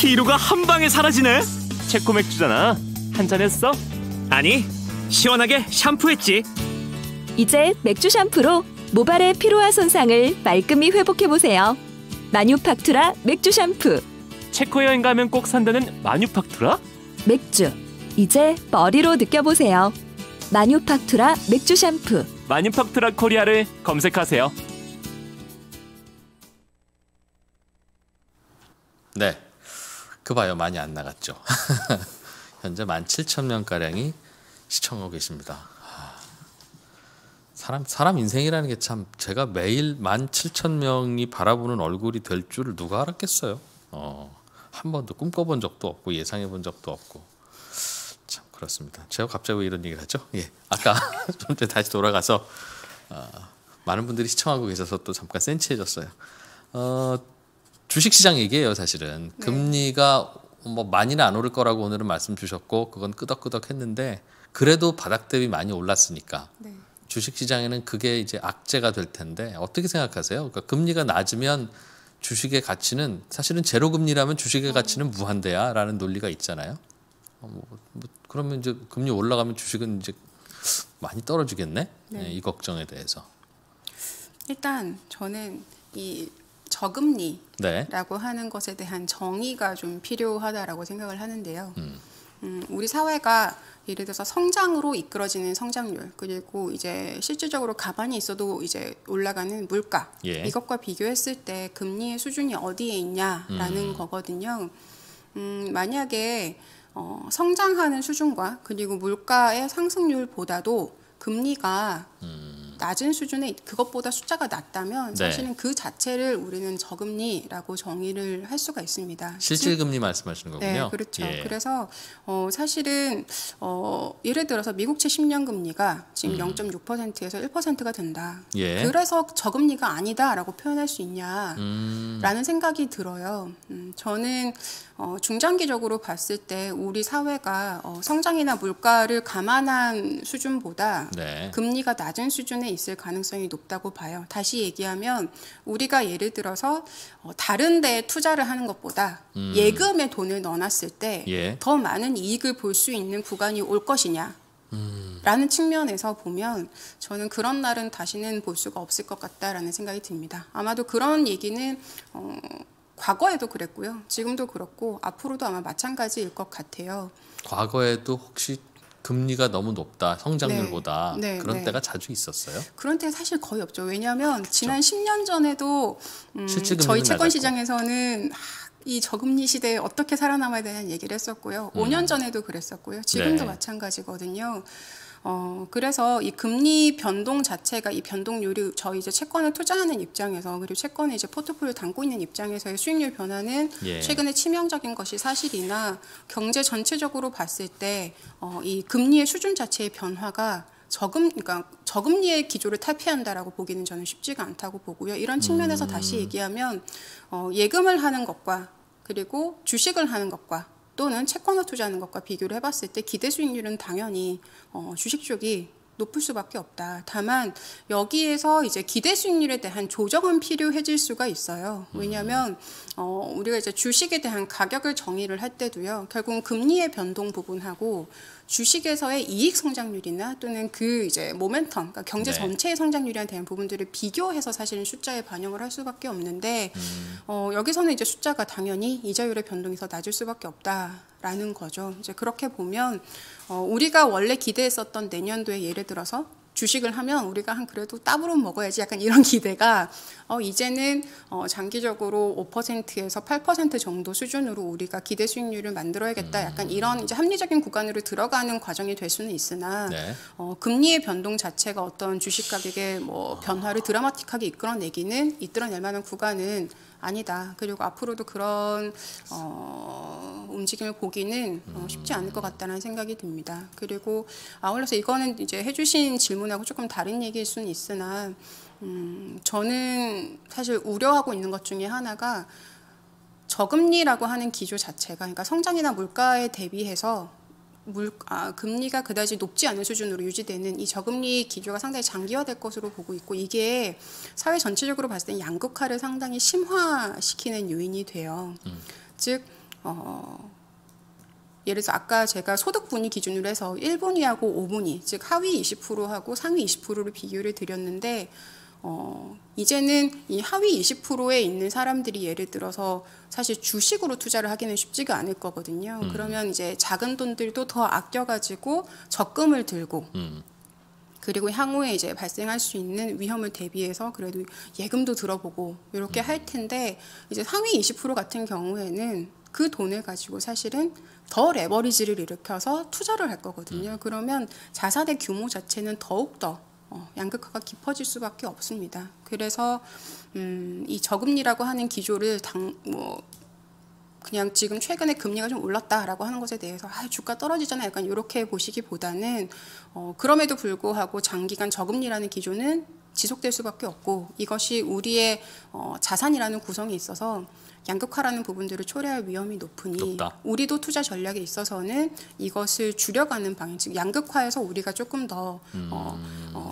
1호가 한 방에 사라지네. 체코 맥주잖아. 한잔 했어? 아니, 시원하게 샴푸했지. 이제 맥주 샴푸로 모발의 피로와 손상을 말끔히 회복해보세요. 마뉴팍투라 맥주 샴푸. 체코 여행 가면 꼭 산다는 마뉴팍투라? 맥주, 이제 머리로 느껴보세요. 마뉴팍투라 맥주 샴푸. 마뉴팍투라 코리아를 검색하세요. 네, 그 봐요. 많이 안 나갔죠. 현재 17,000명가량이 시청하고 계십니다. 사람 인생이라는 게 참, 제가 매일 17,000명이 바라보는 얼굴이 될 줄을 누가 알았겠어요. 한 번도 꿈꿔본 적도 없고 예상해본 적도 없고 참 그렇습니다. 제가 갑자기 왜 이런 얘기를 하죠? 예, 아까 좀 전에 다시 돌아가서 많은 분들이 시청하고 계셔서 또 잠깐 센치해졌어요. 주식시장 얘기예요, 사실은. 네. 금리가 뭐 많이는 안 오를 거라고 오늘은 말씀 주셨고 그건 끄덕끄덕 했는데 그래도 바닥 대비 많이 올랐으니까. 네. 주식시장에는 그게 이제 악재가 될 텐데 어떻게 생각하세요? 그러니까 금리가 낮으면 주식의 가치는 사실은 제로금리라면 주식의 가치는 무한대야 라는 논리가 있잖아요. 그러면 이제 금리 올라가면 주식은 이제 많이 떨어지겠네? 네. 네, 이 걱정에 대해서. 일단 저는 이 저금리라고 네. 하는 것에 대한 정의가 좀 필요하다라고 생각을 하는데요. 우리 사회가 예를 들어서 성장으로 이끌어지는 성장률 그리고 이제 실질적으로 가만히 있어도 이제 올라가는 물가 예. 이것과 비교했을 때 금리의 수준이 어디에 있냐라는 거거든요. 만약에 성장하는 수준과 그리고 물가의 상승률보다도 금리가 낮은 수준에 그것보다 숫자가 낮다면 사실은 네. 그 자체를 우리는 저금리라고 정의를 할 수가 있습니다. 실질금리 말씀하시는 거군요. 네, 그렇죠. 예. 그래서 사실은 예를 들어서 미국 10년 금리가 지금 0.6%에서 1%가 된다. 예. 그래서 저금리가 아니다라고 표현할 수 있냐라는 생각이 들어요. 저는 중장기적으로 봤을 때 우리 사회가 성장이나 물가를 감안한 수준보다 네. 금리가 낮은 수준에 있을 가능성이 높다고 봐요. 다시 얘기하면 우리가 예를 들어서 다른 데에 투자를 하는 것보다 예금에 돈을 넣어놨을 때 더 예. 많은 이익을 볼 수 있는 구간이 올 것이냐 라는 측면에서 보면 저는 그런 날은 다시는 볼 수가 없을 것 같다라는 생각이 듭니다. 아마도 그런 얘기는 과거에도 그랬고요. 지금도 그렇고 앞으로도 아마 마찬가지일 것 같아요. 과거에도 혹시 금리가 너무 높다, 성장률보다 네, 네, 그런 네. 때가 자주 있었어요? 그런 때는 사실 거의 없죠. 왜냐하면 그렇죠. 지난 10년 전에도 저희 채권시장에서는 이 저금리 시대에 어떻게 살아남아야 되는 얘기를 했었고요. 5년 전에도 그랬었고요. 지금도 네. 마찬가지거든요. 그래서 이 금리 변동 자체가 이 변동률이 저희 이제 채권을 투자하는 입장에서 그리고 채권에 이제 포트폴리오 담고 있는 입장에서의 수익률 변화는 예. 최근에 치명적인 것이 사실이나 경제 전체적으로 봤을 때 이 금리의 수준 자체의 변화가 그러니까 저금리의 기조를 탈피한다라고 보기는 저는 쉽지가 않다고 보고요. 이런 측면에서 다시 얘기하면 예금을 하는 것과 그리고 주식을 하는 것과 또는 채권을 투자하는 것과 비교를 해봤을 때 기대 수익률은 당연히 주식 쪽이 높을 수밖에 없다. 다만 여기에서 이제 기대 수익률에 대한 조정은 필요해질 수가 있어요. 왜냐하면 우리가 이제 주식에 대한 가격을 정의를 할 때도요. 결국은 금리의 변동 부분하고 주식에서의 이익 성장률이나 또는 그 이제 모멘텀, 그러니까 경제 전체의 성장률에 대한 부분들을 비교해서 사실은 숫자에 반영을 할 수밖에 없는데 여기서는 이제 숫자가 당연히 이자율의 변동에서 낮을 수밖에 없다라는 거죠. 이제 그렇게 보면 우리가 원래 기대했었던 내년도에 예를 들어서 주식을 하면 우리가 한 그래도 따블로 먹어야지 약간 이런 기대가 이제는 장기적으로 5%에서 8% 정도 수준으로 우리가 기대 수익률을 만들어야겠다 약간 이런 이제 합리적인 구간으로 들어가는 과정이 될 수는 있으나 네. 금리의 변동 자체가 어떤 주식 가격의 뭐 변화를 드라마틱하게 이끌어내기는 이끌어낼 만한 구간은 아니다. 그리고 앞으로도 그런 움직임을 보기는 쉽지 않을 것 같다는 생각이 듭니다. 그리고 아울러서 이거는 이제 해주신 질문하고 조금 다른 얘기일 수는 있으나 저는 사실 우려하고 있는 것 중에 하나가 저금리라고 하는 기조 자체가 그러니까 성장이나 물가에 대비해서 금리가 그다지 높지 않은 수준으로 유지되는 이 저금리 기조가 상당히 장기화될 것으로 보고 있고 이게 사회 전체적으로 봤을 때 양극화를 상당히 심화시키는 요인이 돼요. 즉 예를 들어서 아까 제가 소득분위 기준으로 해서 1분위하고 5분위, 즉 하위 20%하고 상위 20%를 비교를 드렸는데 이제는 이 하위 20%에 있는 사람들이 예를 들어서 사실 주식으로 투자를 하기는 쉽지가 않을 거거든요. 그러면 이제 작은 돈들도 더 아껴가지고 적금을 들고 그리고 향후에 이제 발생할 수 있는 위험을 대비해서 그래도 예금도 들어보고 이렇게 할 텐데, 이제 상위 20% 같은 경우에는 그 돈을 가지고 사실은 더 레버리지를 일으켜서 투자를 할 거거든요. 그러면 자산의 규모 자체는 더욱더 양극화가 깊어질 수밖에 없습니다. 그래서 이 저금리라고 하는 기조를 그냥 지금 최근에 금리가 좀 올랐다라고 하는 것에 대해서 주가 떨어지잖아 약간 이렇게 보시기보다는 그럼에도 불구하고 장기간 저금리라는 기조는 지속될 수밖에 없고, 이것이 우리의 자산이라는 구성에 있어서 양극화라는 부분들을 초래할 위험이 높으니 높다. 우리도 투자 전략에 있어서는 이것을 줄여가는 방향, 즉 양극화에서 우리가 조금 더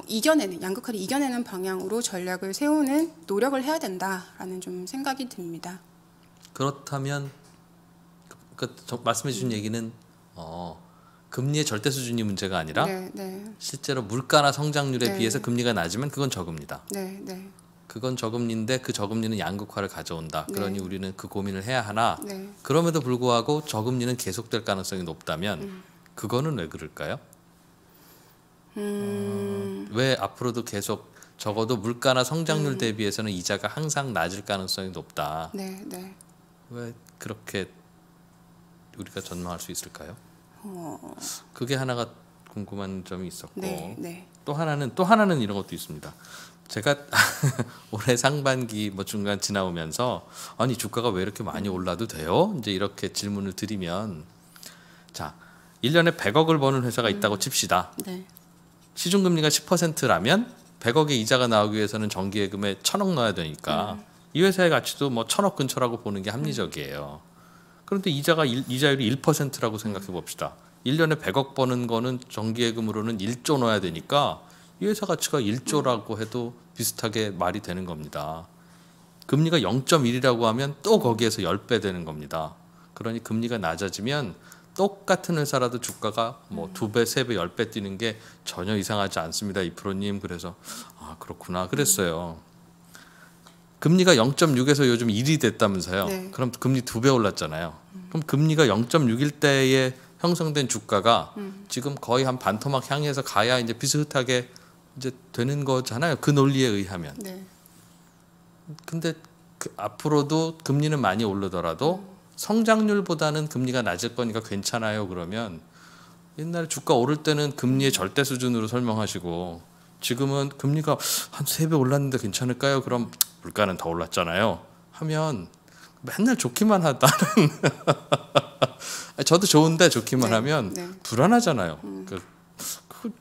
이겨내는, 양극화를 이겨내는 방향으로 전략을 세우는 노력을 해야 된다라는 좀 생각이 듭니다. 그렇다면 말씀해 주신 얘기는 금리의 절대 수준이 문제가 아니라 실제로 물가나 성장률에 비해서 금리가 낮으면 그건 저금리다. 그건 저금리인데 그 저금리는 양극화를 가져온다. 그러니 우리는 그 고민을 해야 하나. 그럼에도 불구하고 저금리는 계속될 가능성이 높다면 그거는 왜 그럴까요? 왜 앞으로도 계속 적어도 물가나 성장률 대비해서는 이자가 항상 낮을 가능성이 높다. 왜 그렇게 우리가 전망할 수 있을까요? 그게 하나가 궁금한 점이 있었고 또 하나는 이런 것도 있습니다. 제가 올해 상반기 중간 지나오면서 아니 주가가 왜 이렇게 많이 올라도 돼요? 이제 이렇게 질문을 드리면, 자 1년에 100억을 버는 회사가 있다고 칩시다. 시중금리가 10%라면 100억의 이자가 나오기 위해서는 정기예금에 1000억 넣어야 되니까 이 회사의 가치도 1000억 근처라고 보는 게 합리적이에요. 그런데 이자율이 1%라고 생각해 봅시다. 1년에 100억 버는 거는 정기예금으로는 1조 넣어야 되니까 이 회사 가치가 1조라고 해도 비슷하게 말이 되는 겁니다. 금리가 0.1이라고 하면 또 거기에서 10배 되는 겁니다. 그러니 금리가 낮아지면 똑같은 회사라도 주가가 2배, 3배, 10배 뛰는 게 전혀 이상하지 않습니다. 이 프로님. 그래서 아 그렇구나 그랬어요. 금리가 0.6에서 요즘 1이 됐다면서요. 그럼 금리 2배 올랐잖아요. 그럼 금리가 0.6일 때에 형성된 주가가 지금 거의 한 반토막 향해서 가야 이제 비슷하게 이제 되는 거잖아요. 그 논리에 의하면. 근데 그 앞으로도 금리는 많이 오르더라도 성장률보다는 금리가 낮을 거니까 괜찮아요. 그러면 옛날에 주가 오를 때는 금리의 절대 수준으로 설명하시고 지금은 금리가 한 3배 올랐는데 괜찮을까요? 그럼 물가는 더 올랐잖아요. 하면 맨날 좋기만 하다는 저도 좋은데 좋기만 하면 불안하잖아요.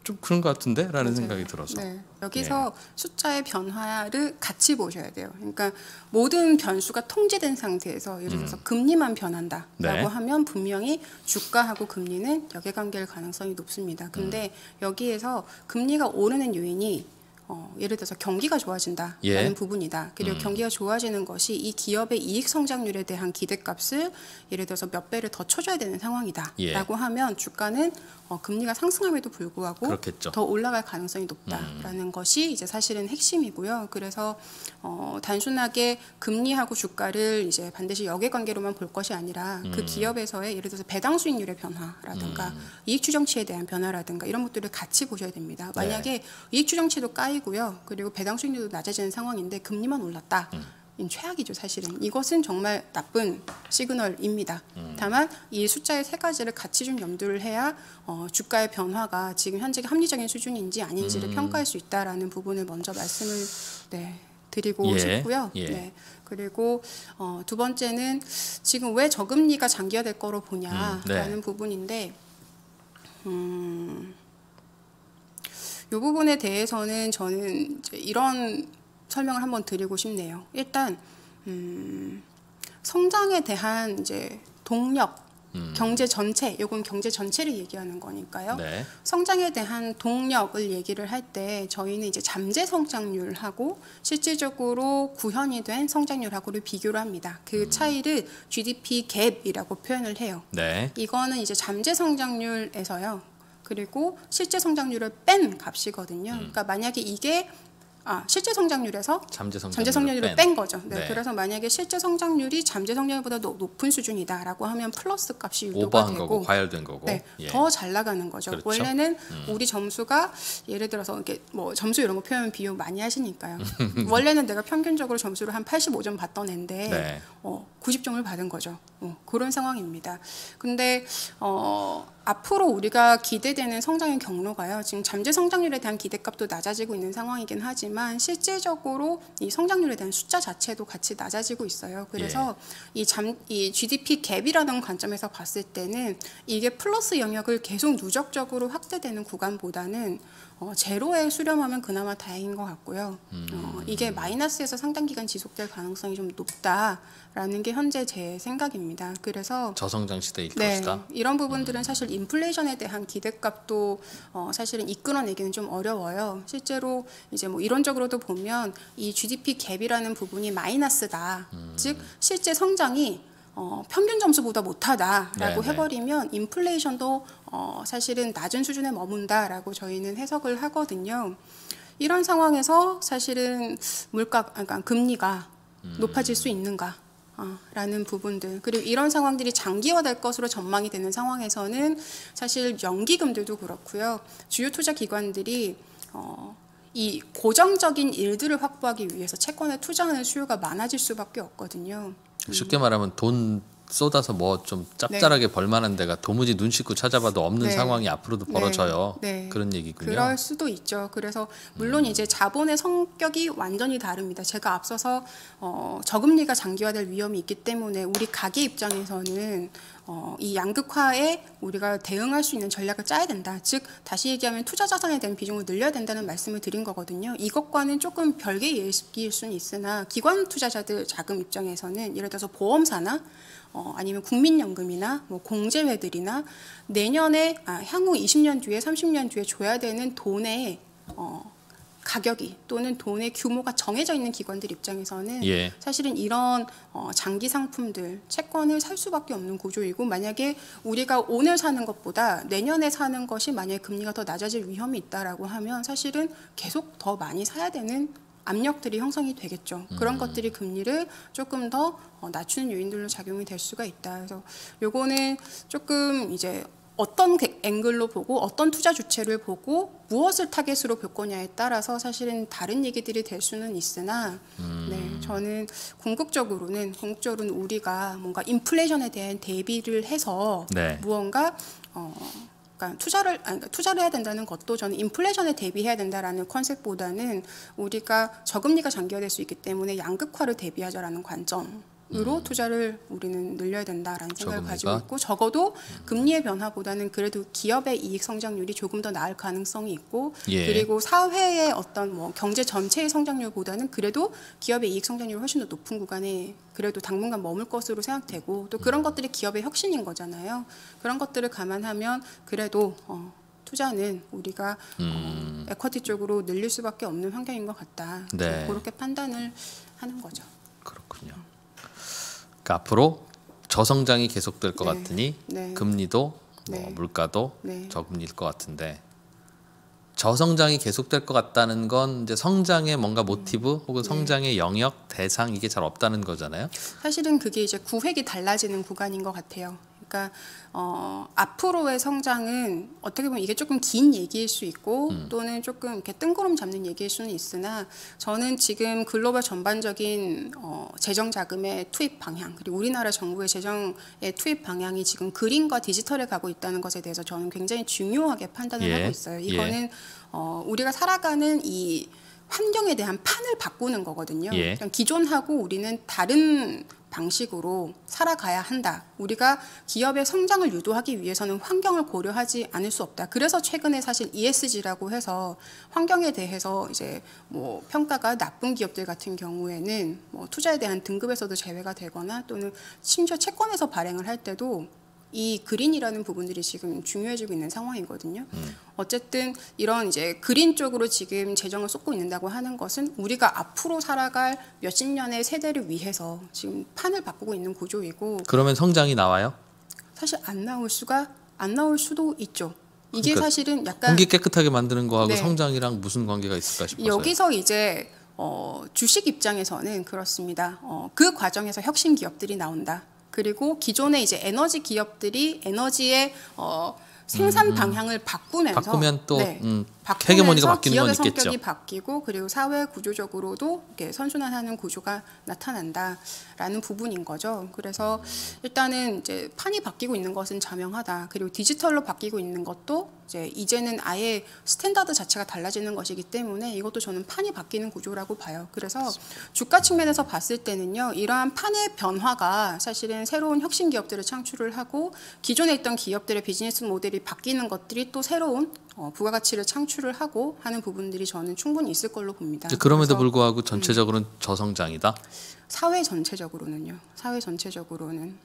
좀 그런 것 같은데? 라는 생각이 들어서 여기서 숫자의 변화를 같이 보셔야 돼요. 그러니까 모든 변수가 통제된 상태에서 예를 들어서 금리만 변한다라고 하면 분명히 주가하고 금리는 역의관계일 가능성이 높습니다. 근데 여기에서 금리가 오르는 요인이 예를 들어서 경기가 좋아진다라는 부분이다. 그리고 경기가 좋아지는 것이 이 기업의 이익 성장률에 대한 기대값을 예를 들어서 몇 배를 더 쳐줘야 되는 상황이다 라고 하면 주가는 금리가 상승함에도 불구하고 더 올라갈 가능성이 높다라는 것이 이제 사실은 핵심이고요. 그래서 단순하게 금리하고 주가를 이제 반드시 역의관계로만 볼 것이 아니라 그 기업에서의 예를 들어서 배당 수익률의 변화라든가 이익 추정치에 대한 변화라든가 이런 것들을 같이 보셔야 됩니다. 만약에 이익 추정치도 까이고요. 그리고 배당 수익률도 낮아지는 상황인데 금리만 올랐다. 최악이죠 사실은. 이것은 정말 나쁜 시그널입니다. 다만 이 숫자의 세 가지를 같이 좀 염두를 해야 주가의 변화가 지금 현재 합리적인 수준인지 아닌지를 평가할 수 있다라는 부분을 먼저 말씀을 드리고 싶고요. 그리고 두 번째는 지금 왜 저금리가 장기화될 거로 보냐라는 부분인데 이 부분에 대해서는 저는 이제 이런 설명을 한번 드리고 싶네요. 일단 성장에 대한 이제 동력 경제 전체, 요건 경제 전체를 얘기하는 거니까요. 네. 성장에 대한 동력을 얘기를 할 때 저희는 이제 잠재 성장률하고 실질적으로 구현이 된 성장률하고를 비교를 합니다. 그 차이를 GDP 갭이라고 표현을 해요. 네. 이거는 이제 잠재 성장률에서요. 그리고 실제 성장률을 뺀 값이거든요. 그러니까 만약에 이게 실제 성장률에서 잠재 성장률을 뺀 거죠. 네, 네. 그래서 만약에 실제 성장률이 잠재 성장률보다 높은 수준이다라고 하면 플러스 값이 유도가 되고 거고, 과열된 거고, 네, 예. 더 잘 나가는 거죠. 그렇죠? 원래는 우리 점수가 예를 들어서 이렇게 뭐 점수 이런 거 표현 비유 많이 하시니까요. 원래는 내가 평균적으로 점수를 한 85점 받던 애인데 90점을 받은 거죠. 그런 상황입니다. 근데 앞으로 우리가 기대되는 성장의 경로가요. 지금 잠재 성장률에 대한 기대값도 낮아지고 있는 상황이긴 하지만 실질적으로 이 성장률에 대한 숫자 자체도 같이 낮아지고 있어요. 그래서 예. 이 GDP 갭이라는 관점에서 봤을 때는 이게 플러스 영역을 계속 누적적으로 확대되는 구간보다는 제로에 수렴하면 그나마 다행인 것 같고요. 이게 마이너스에서 상당 기간 지속될 가능성이 좀 높다라는 게 현재 제 생각입니다. 그래서 저성장 시대일 것이다. 네, 이런 부분들은 사실 인플레이션에 대한 기대값도 사실은 이끌어내기는 좀 어려워요. 실제로 이제 뭐 이론적으로도 보면 이 GDP 갭이라는 부분이 마이너스다. 즉 실제 성장이 평균 점수보다 못하다라고 네네. 해버리면 인플레이션도 사실은 낮은 수준에 머문다라고 저희는 해석을 하거든요. 이런 상황에서 사실은 그러니까 금리가 높아질 수 있는가? 라는 부분들 그리고 이런 상황들이 장기화될 것으로 전망이 되는 상황에서는 사실 연기금들도 그렇고요. 주요 투자 기관들이 이 고정적인 일들을 확보하기 위해서 채권에 투자하는 수요가 많아질 수밖에 없거든요. 쉽게 말하면 돈 쏟아서 뭐 좀 짭짤하게 네. 벌만한 데가 도무지 눈 씻고 찾아봐도 없는 네. 상황이 앞으로도 벌어져요. 네. 네. 그런 얘기군요. 그럴 수도 있죠. 그래서 물론 이제 자본의 성격이 완전히 다릅니다. 제가 앞서서 저금리가 장기화될 위험이 있기 때문에 우리 가계 입장에서는 이 양극화에 우리가 대응할 수 있는 전략을 짜야 된다. 즉 다시 얘기하면 투자 자산에 대한 비중을 늘려야 된다는 말씀을 드린 거거든요. 이것과는 조금 별개의 얘기일 수는 있으나 기관 투자자들 자금 입장에서는 예를 들어서 보험사나 아니면 국민연금이나 뭐 공제회들이나 내년에 향후 20년 뒤에 30년 뒤에 줘야 되는 돈의 가격이 또는 돈의 규모가 정해져 있는 기관들 입장에서는 예. 사실은 이런 장기 상품들, 채권을 살 수밖에 없는 구조이고 만약에 우리가 오늘 사는 것보다 내년에 사는 것이 만약에 금리가 더 낮아질 위험이 있다라고 하면 사실은 계속 더 많이 사야 되는 압력들이 형성이 되겠죠. 그런 것들이 금리를 조금 더 낮추는 요인들로 작용이 될 수가 있다. 그래서 요거는 조금 이제 어떤 앵글로 보고 어떤 투자 주체를 보고 무엇을 타겟으로 볼 거냐에 따라서 사실은 다른 얘기들이 될 수는 있으나 네, 저는 궁극적으로는 우리가 뭔가 인플레이션에 대한 대비를 해서 네. 무언가 그러니까 투자를 해야 된다는 것도 저는 인플레이션에 대비해야 된다라는 컨셉보다는 우리가 저금리가 장기화될 수 있기 때문에 양극화를 대비하자라는 관점으로 투자를 우리는 늘려야 된다라는 생각을 가지고 있고 적어도 금리의 변화보다는 그래도 기업의 이익 성장률이 조금 더 나을 가능성이 있고 예. 그리고 사회의 어떤 뭐 경제 전체의 성장률보다는 그래도 기업의 이익 성장률이 훨씬 더 높은 구간에 그래도 당분간 머물 것으로 생각되고 또 그런 것들이 기업의 혁신인 거잖아요. 그런 것들을 감안하면 그래도 투자는 우리가 에쿼티 쪽으로 늘릴 수밖에 없는 환경인 것 같다. 네. 그렇게 판단을 하는 거죠. 그렇군요. 그러니까 앞으로 저성장이 계속될 것 네. 같으니 네. 금리도 네. 물가도 네. 저금리일 것 같은데 저성장이 계속될 것 같다는 건 이제 성장의 뭔가 모티브 혹은 네. 성장의 영역, 대상 이게 잘 없다는 거잖아요. 사실은 그게 이제 구획이 달라지는 구간인 것 같아요. 그러니까 앞으로의 성장은 어떻게 보면 이게 조금 긴 얘기일 수 있고 또는 조금 이렇게 뜬구름 잡는 얘기일 수는 있으나 저는 지금 글로벌 전반적인 재정 자금의 투입 방향 그리고 우리나라 정부의 재정의 투입 방향이 지금 그린과 디지털에 가고 있다는 것에 대해서 저는 굉장히 중요하게 판단을 예. 하고 있어요. 이거는 예. 우리가 살아가는 이 환경에 대한 판을 바꾸는 거거든요. 예. 기존하고 우리는 다른 방식으로 살아가야 한다. 우리가 기업의 성장을 유도하기 위해서는 환경을 고려하지 않을 수 없다. 그래서 최근에 사실 ESG라고 해서 환경에 대해서 이제 뭐 평가가 나쁜 기업들 같은 경우에는 뭐 투자에 대한 등급에서도 제외가 되거나 또는 심지어 채권에서 발행을 할 때도 이 그린이라는 부분들이 지금 중요해지고 있는 상황이거든요. 어쨌든 이런 이제 그린 쪽으로 지금 재정을 쏟고 있는다고 하는 것은 우리가 앞으로 살아갈 몇십 년의 세대를 위해서 지금 판을 바꾸고 있는 구조이고. 그러면 성장이 나와요? 사실 안 나올 수도 있죠. 이게 그러니까 사실은 약간 공기 깨끗하게 만드는 거하고 네. 성장이랑 무슨 관계가 있을까 싶어서요. 여기서 이제 주식 입장에서는 그렇습니다. 그 과정에서 혁신 기업들이 나온다. 그리고 기존의 이제 에너지 기업들이 에너지의 생산 방향을 바꾸면서 바꾸면 또 네, 헤게모니가 바뀌는 건 있겠죠. 기업의 성격이 바뀌고 그리고 사회 구조적으로도 이렇게 선순환하는 구조가 나타난다라는 부분인 거죠. 그래서 일단은 이제 판이 바뀌고 있는 것은 자명하다. 그리고 디지털로 바뀌고 있는 것도 이제는 아예 스탠다드 자체가 달라지는 것이기 때문에 이것도 저는 판이 바뀌는 구조라고 봐요. 그래서 주가 측면에서 봤을 때는요, 이러한 판의 변화가 사실은 새로운 혁신 기업들을 창출을 하고 기존에 있던 기업들의 비즈니스 모델이 바뀌는 것들이 또 새로운 부가가치를 창출을 하고 하는 부분들이 저는 충분히 있을 걸로 봅니다. 그럼에도 불구하고 전체적으로는 저성장이다? 사회 전체적으로는요. 사회 전체적으로는.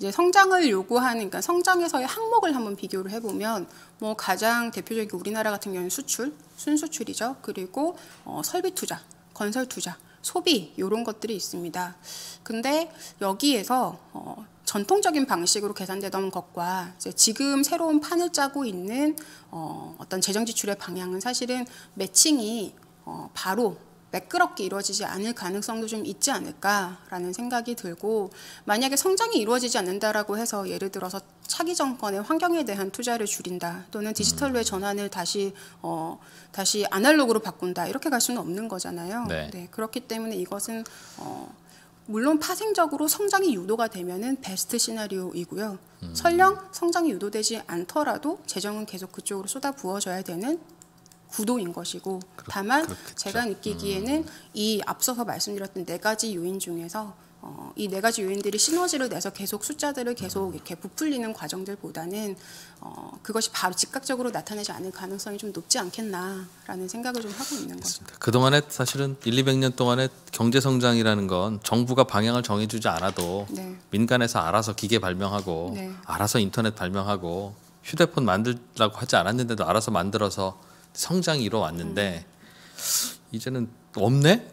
이제 성장을 요구하는, 그러니까 성장에서의 항목을 한번 비교를 해보면 뭐 가장 대표적인 우리나라 같은 경우는 수출, 순수출이죠. 그리고 설비 투자, 건설 투자, 소비 이런 것들이 있습니다. 근데 여기에서 전통적인 방식으로 계산되던 것과 이제 지금 새로운 판을 짜고 있는 어떤 재정 지출의 방향은 사실은 매칭이 바로 매끄럽게 이루어지지 않을 가능성도 좀 있지 않을까라는 생각이 들고, 만약에 성장이 이루어지지 않는다라고 해서 예를 들어서 차기 정권의 환경에 대한 투자를 줄인다 또는 디지털로의 전환을 다시 아날로그로 바꾼다 이렇게 갈 수는 없는 거잖아요. 네. 네, 그렇기 때문에 이것은 물론 파생적으로 성장이 유도가 되면은 베스트 시나리오이고요. 설령 성장이 유도되지 않더라도 재정은 계속 그쪽으로 쏟아부어져야 되는 구도인 것이고, 다만 그렇겠죠. 제가 느끼기에는 이 앞서서 말씀드렸던 4가지 요인 중에서 이 4가지 요인들이 시너지를 내서 계속 숫자들을 계속 이렇게 부풀리는 과정들보다는 그것이 바로 즉각적으로 나타나지 않을 가능성이 좀 높지 않겠나라는 생각을 좀 하고 있는 거죠. 그동안에 사실은 1~200년 동안에 경제성장이라는 건 정부가 방향을 정해주지 않아도 네. 민간에서 알아서 기계 발명하고 네. 알아서 인터넷 발명하고 휴대폰 만들라고 하지 않았는데도 알아서 만들어서 성장이 이뤄왔는데 이제는 없네?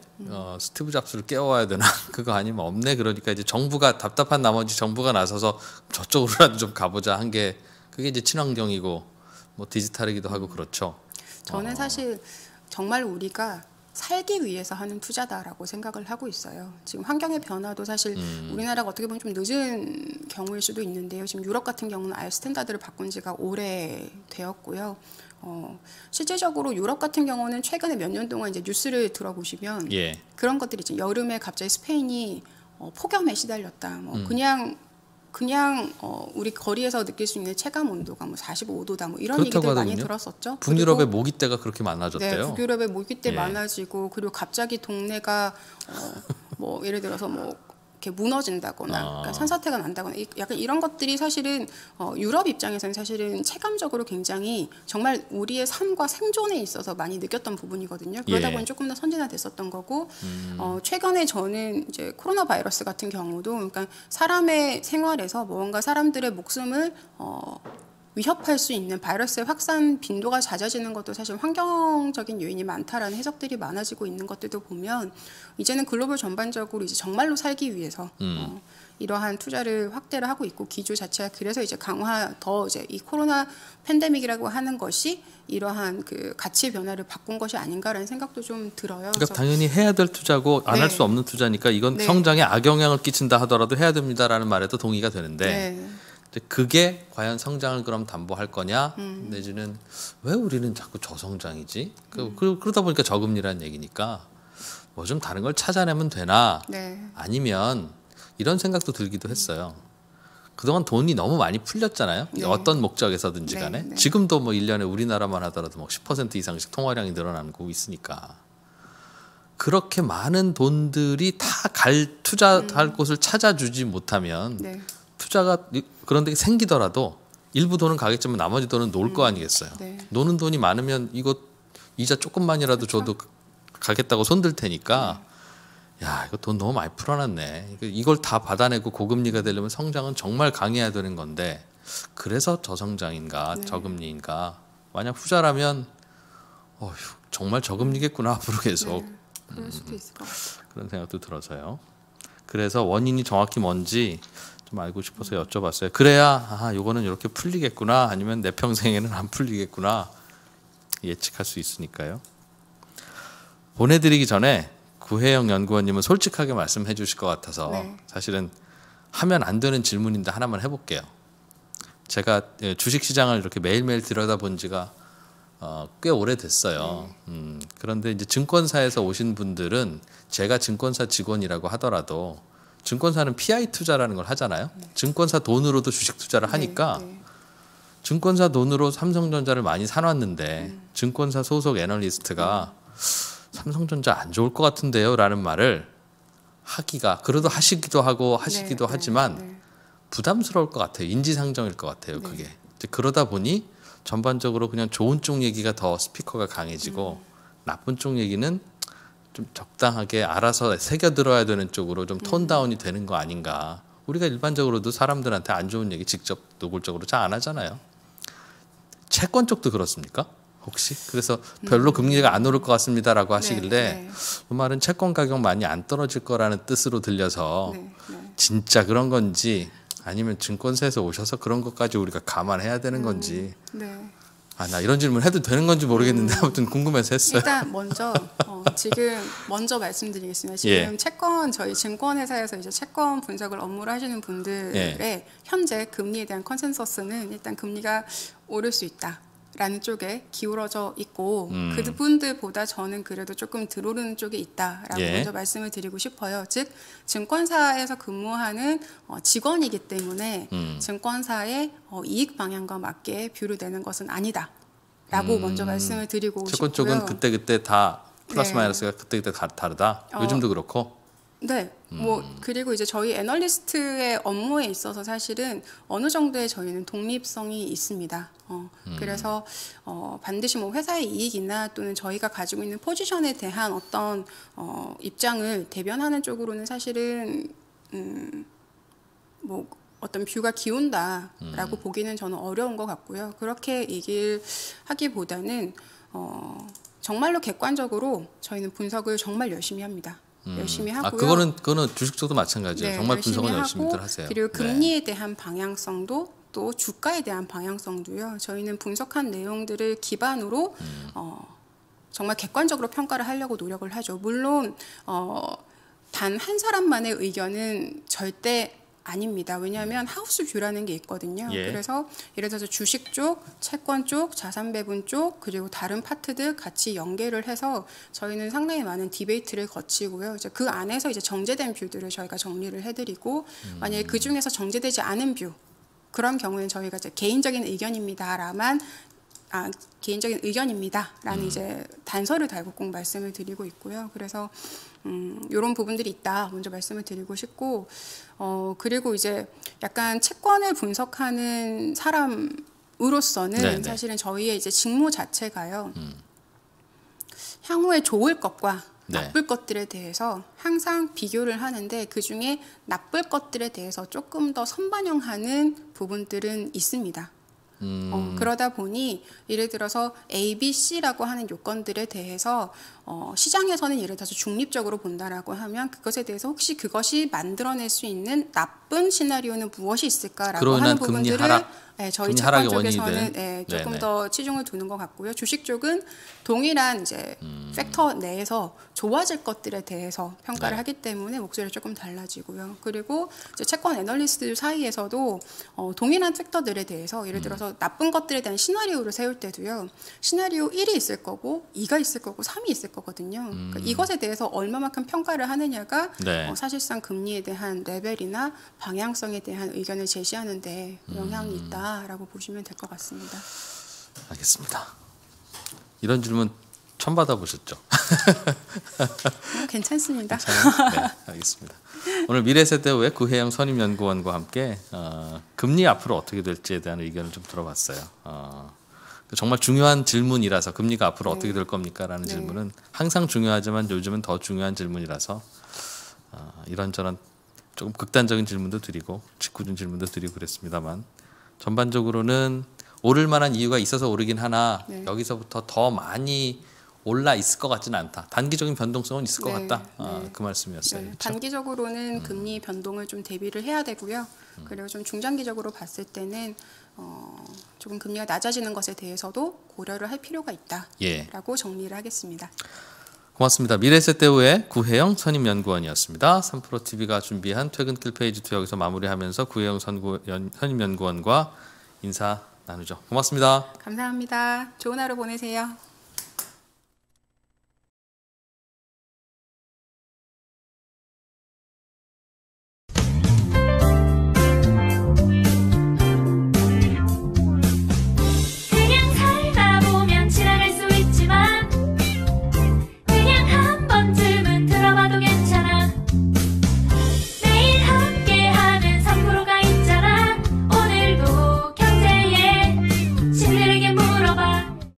스티브 잡스를 깨워와야 되나? 그거 아니면 없네? 그러니까 이제 정부가 답답한 나머지 정부가 나서서 저쪽으로라도 좀 가보자 한 게 그게 이제 친환경이고 뭐 디지털이기도 하고 그렇죠. 저는 사실 정말 우리가 살기 위해서 하는 투자다라고 생각을 하고 있어요. 지금 환경의 변화도 사실 우리나라가 어떻게 보면 좀 늦은 경우일 수도 있는데요. 지금 유럽 같은 경우는 아예 스탠다드를 바꾼 지가 오래되었고요. 실제적으로 유럽 같은 경우는 최근에 몇 년 동안 이제 뉴스를 들어보시면 예. 그런 것들이 있죠. 여름에 갑자기 스페인이 폭염에 시달렸다. 뭐 그냥 우리 거리에서 느낄 수 있는 체감 온도가 뭐 45도다 뭐 이런 얘기들 하더군요. 많이 들었었죠. 북유럽의 모기떼가 그렇게 많아졌대요. 네, 북유럽의 모기떼 예. 많아지고 그리고 갑자기 동네가 뭐 예를 들어서 뭐 이렇게 무너진다거나 그러니까 산사태가 난다거나 약간 이런 것들이 사실은 유럽 입장에서는 사실은 체감적으로 굉장히 정말 우리의 삶과 생존에 있어서 많이 느꼈던 부분이거든요. 그러다 보니 예. 조금 더 선진화됐었던 거고 최근에 저는 이제 코로나 바이러스 같은 경우도 그러니까 사람의 생활에서 뭔가 사람들의 목숨을 위협할 수 있는 바이러스의 확산 빈도가 잦아지는 것도 사실 환경적인 요인이 많다라는 해석들이 많아지고 있는 것들도 보면 이제는 글로벌 전반적으로 이제 정말로 살기 위해서 이러한 투자를 확대를 하고 있고, 기조 자체가 그래서 이제 이 코로나 팬데믹이라고 하는 것이 이러한 그 가치 변화를 바꾼 것이 아닌가라는 생각도 좀 들어요. 그러니까 당연히 해야 될 투자고 안 할 수 네. 없는 투자니까 이건 네. 성장에 악영향을 끼친다 하더라도 해야 됩니다라는 말에도 동의가 되는데. 네. 그게 과연 성장을 그럼 담보할 거냐 내지는 왜 우리는 자꾸 저성장이지? 그러다 보니까 저금리라는 얘기니까 뭐 좀 다른 걸 찾아내면 되나? 네. 아니면 이런 생각도 들기도 했어요. 그동안 돈이 너무 많이 풀렸잖아요. 네. 어떤 목적에서든지 간에. 네, 네. 지금도 뭐 1년에 우리나라만 하더라도 막 10% 이상씩 통화량이 늘어나고 있으니까. 그렇게 많은 돈들이 다 투자할 곳을 찾아주지 못하면 네. 투자가 그런 데 생기더라도 일부 돈은 가겠지만 나머지 돈은 놓을 거 아니겠어요. 네. 노는 돈이 많으면 이거 이자 조금만이라도 그렇죠? 줘도 가겠다고 손들 테니까 야, 이거 돈 너무 많이 풀어놨네. 이걸 다 받아내고 고금리가 되려면 성장은 정말 강해야 되는 건데 그래서 저성장인가 네. 저금리인가. 만약 후자라면 어휴, 정말 저금리겠구나 앞으로 계속. 네, 그럴 수도 있을 것 같아요. 그런 생각도 들어서요. 그래서 원인이 정확히 뭔지 좀 알고 싶어서 여쭤봤어요. 그래야 아, 요거는 이렇게 풀리겠구나 아니면 내 평생에는 안 풀리겠구나 예측할 수 있으니까요. 보내드리기 전에 구혜영 연구원님은 솔직하게 말씀해 주실 것 같아서 네. 사실은 하면 안 되는 질문인데 하나만 해볼게요. 제가 주식시장을 이렇게 매일매일 들여다본 지가 꽤 오래됐어요. 그런데 이제 증권사에서 오신 분들은 제가 증권사 직원이라고 하더라도 증권사는 PI 투자라는 걸 하잖아요. 네. 증권사 돈으로도 주식 투자를 하니까 네, 네. 증권사 돈으로 삼성전자를 많이 사놨는데 증권사 소속 애널리스트가 삼성전자 안 좋을 것 같은데요 라는 말을 하기가 그래도 하시기도 하고 하시기도 네, 하지만 네, 네. 부담스러울 것 같아요. 인지상정일 것 같아요. 그게 네. 그러다 보니 전반적으로 그냥 좋은 쪽 얘기가 더 스피커가 강해지고 나쁜 쪽 얘기는 좀 적당하게 알아서 새겨들어야 되는 쪽으로 좀 톤다운이 되는 거 아닌가. 우리가 일반적으로도 사람들한테 안 좋은 얘기 직접 노골적으로 잘 안 하잖아요. 채권 쪽도 그렇습니까? 혹시? 그래서 별로 금리가 안 오를 것 같습니다라고 하시길래 네, 네. 그 말은 채권 가격 많이 안 떨어질 거라는 뜻으로 들려서 네, 네. 진짜 그런 건지 아니면 증권사에서 오셔서 그런 것까지 우리가 감안해야 되는 건지 네. 아, 나 이런 질문 해도 되는 건지 모르겠는데 아무튼 궁금해서 했어요. 일단 먼저 지금 말씀드리겠습니다. 지금 예. 채권 저희 증권회사에서 이제 채권 분석을 업무를 하시는 분들의 예. 현재 금리에 대한 컨센서스는 일단 금리가 오를 수 있다라는 쪽에 기울어져 있고 그분들보다 저는 그래도 조금 덜 오르는 쪽에 있다라고 예. 먼저 말씀을 드리고 싶어요. 즉 증권사에서 근무하는 직원이기 때문에 증권사의 이익 방향과 맞게 비율되는 것은 아니다라고 먼저 말씀을 드리고 싶고요. 채권 쪽은 그때그때 다 플러스 네. 마이너스가 그때그때 다 다르다? 요즘도 그렇고? 네. 뭐 그리고 이제 저희 애널리스트의 업무에 있어서 사실은 어느 정도의 저희는 독립성이 있습니다. 그래서 반드시 뭐 회사의 이익이나 또는 저희가 가지고 있는 포지션에 대한 어떤 입장을 대변하는 쪽으로는 사실은 뭐 어떤 뷰가 기운다라고 보기는 저는 어려운 것 같고요. 그렇게 얘기를 하기보다는 정말로 객관적으로 저희는 분석을 정말 열심히 합니다. 열심히 하고요. 아, 그거는 주식 쪽도 마찬가지예요. 네, 정말 열심히 분석은 열심히들 하세요. 그리고 금리에 네. 대한 방향성도 또 주가에 대한 방향성도요. 저희는 분석한 내용들을 기반으로 정말 객관적으로 평가를 하려고 노력을 하죠. 물론 단 한 사람만의 의견은 절대 아닙니다. 왜냐하면 하우스 뷰라는 게 있거든요. 예. 그래서 예를 들어서 주식 쪽, 채권 쪽, 자산 배분 쪽 그리고 다른 파트들 같이 연계를 해서 저희는 상당히 많은 디베이트를 거치고요. 이제 그 안에서 이제 정제된 뷰들을 저희가 정리를 해드리고 만약에 그 중에서 정제되지 않은 뷰 그런 경우에는 저희가 이제 개인적인 의견입니다라만 개인적인 의견입니다라는 이제 단서를 달고 꼭 말씀을 드리고 있고요. 그래서 이런 부분들이 있다 먼저 말씀을 드리고 싶고 그리고 이제 약간 채권을 분석하는 사람으로서는 네네. 사실은 저희의 이제 직무 자체가요. 향후에 좋을 것과 네. 나쁠 것들에 대해서 항상 비교를 하는데 그중에 나쁠 것들에 대해서 조금 더 선반영하는 부분들은 있습니다. 그러다 보니 예를 들어서 A, B, C라고 하는 요건들에 대해서 시장에서는 예를 들어서 중립적으로 본다라고 하면 그것에 대해서 혹시 그것이 만들어낼 수 있는 나쁜 시나리오는 무엇이 있을까라고 하는 부분들을 네, 저희 채권 쪽에서는 네, 조금 네네. 더 치중을 두는 것 같고요. 주식 쪽은 동일한 이제 팩터 내에서 좋아질 것들에 대해서 평가를 네. 하기 때문에 목소리가 조금 달라지고요. 그리고 이제 채권 애널리스트들 사이에서도 동일한 팩터들에 대해서 예를 들어서 나쁜 것들에 대한 시나리오를 세울 때도요. 시나리오 1이 있을 거고 2가 있을 거고 3이 있을 거거든요. 그러니까 이것에 대해서 얼마만큼 평가를 하느냐가 네. 사실상 금리에 대한 레벨이나 방향성에 대한 의견을 제시하는 데 영향이 있다. 라고 보시면 될 것 같습니다. 알겠습니다. 이런 질문 처음 받아보셨죠? 괜찮습니다. 네, 알겠습니다. 오늘 미래세대우의 구혜영 선임연구원과 함께 금리 앞으로 어떻게 될지에 대한 의견을 좀 들어봤어요. 정말 중요한 질문이라서 금리가 앞으로 네. 어떻게 될 겁니까? 라는 네. 질문은 항상 중요하지만 요즘은 더 중요한 질문이라서 이런저런 조금 극단적인 질문도 드리고 직구준 질문도 드리고 그랬습니다만, 전반적으로는 오를 만한 이유가 있어서 오르긴 하나 네. 여기서부터 더 많이 올라 있을 것 같지는 않다. 단기적인 변동성은 있을 것 같다. 그 말씀이었어요. 네. 단기적으로는 금리 변동을 좀 대비를 해야 되고요. 그리고 좀 중장기적으로 봤을 때는 조금 금리가 낮아지는 것에 대해서도 고려를 할 필요가 있다라고 정리를 하겠습니다. 고맙습니다. 미래에셋대우의 구혜영 선임연구원이었습니다. 3프로TV가 준비한 퇴근길 페이지2 여기서 마무리하면서 구혜영 선임연구원과 인사 나누죠. 고맙습니다. 감사합니다. 좋은 하루 보내세요.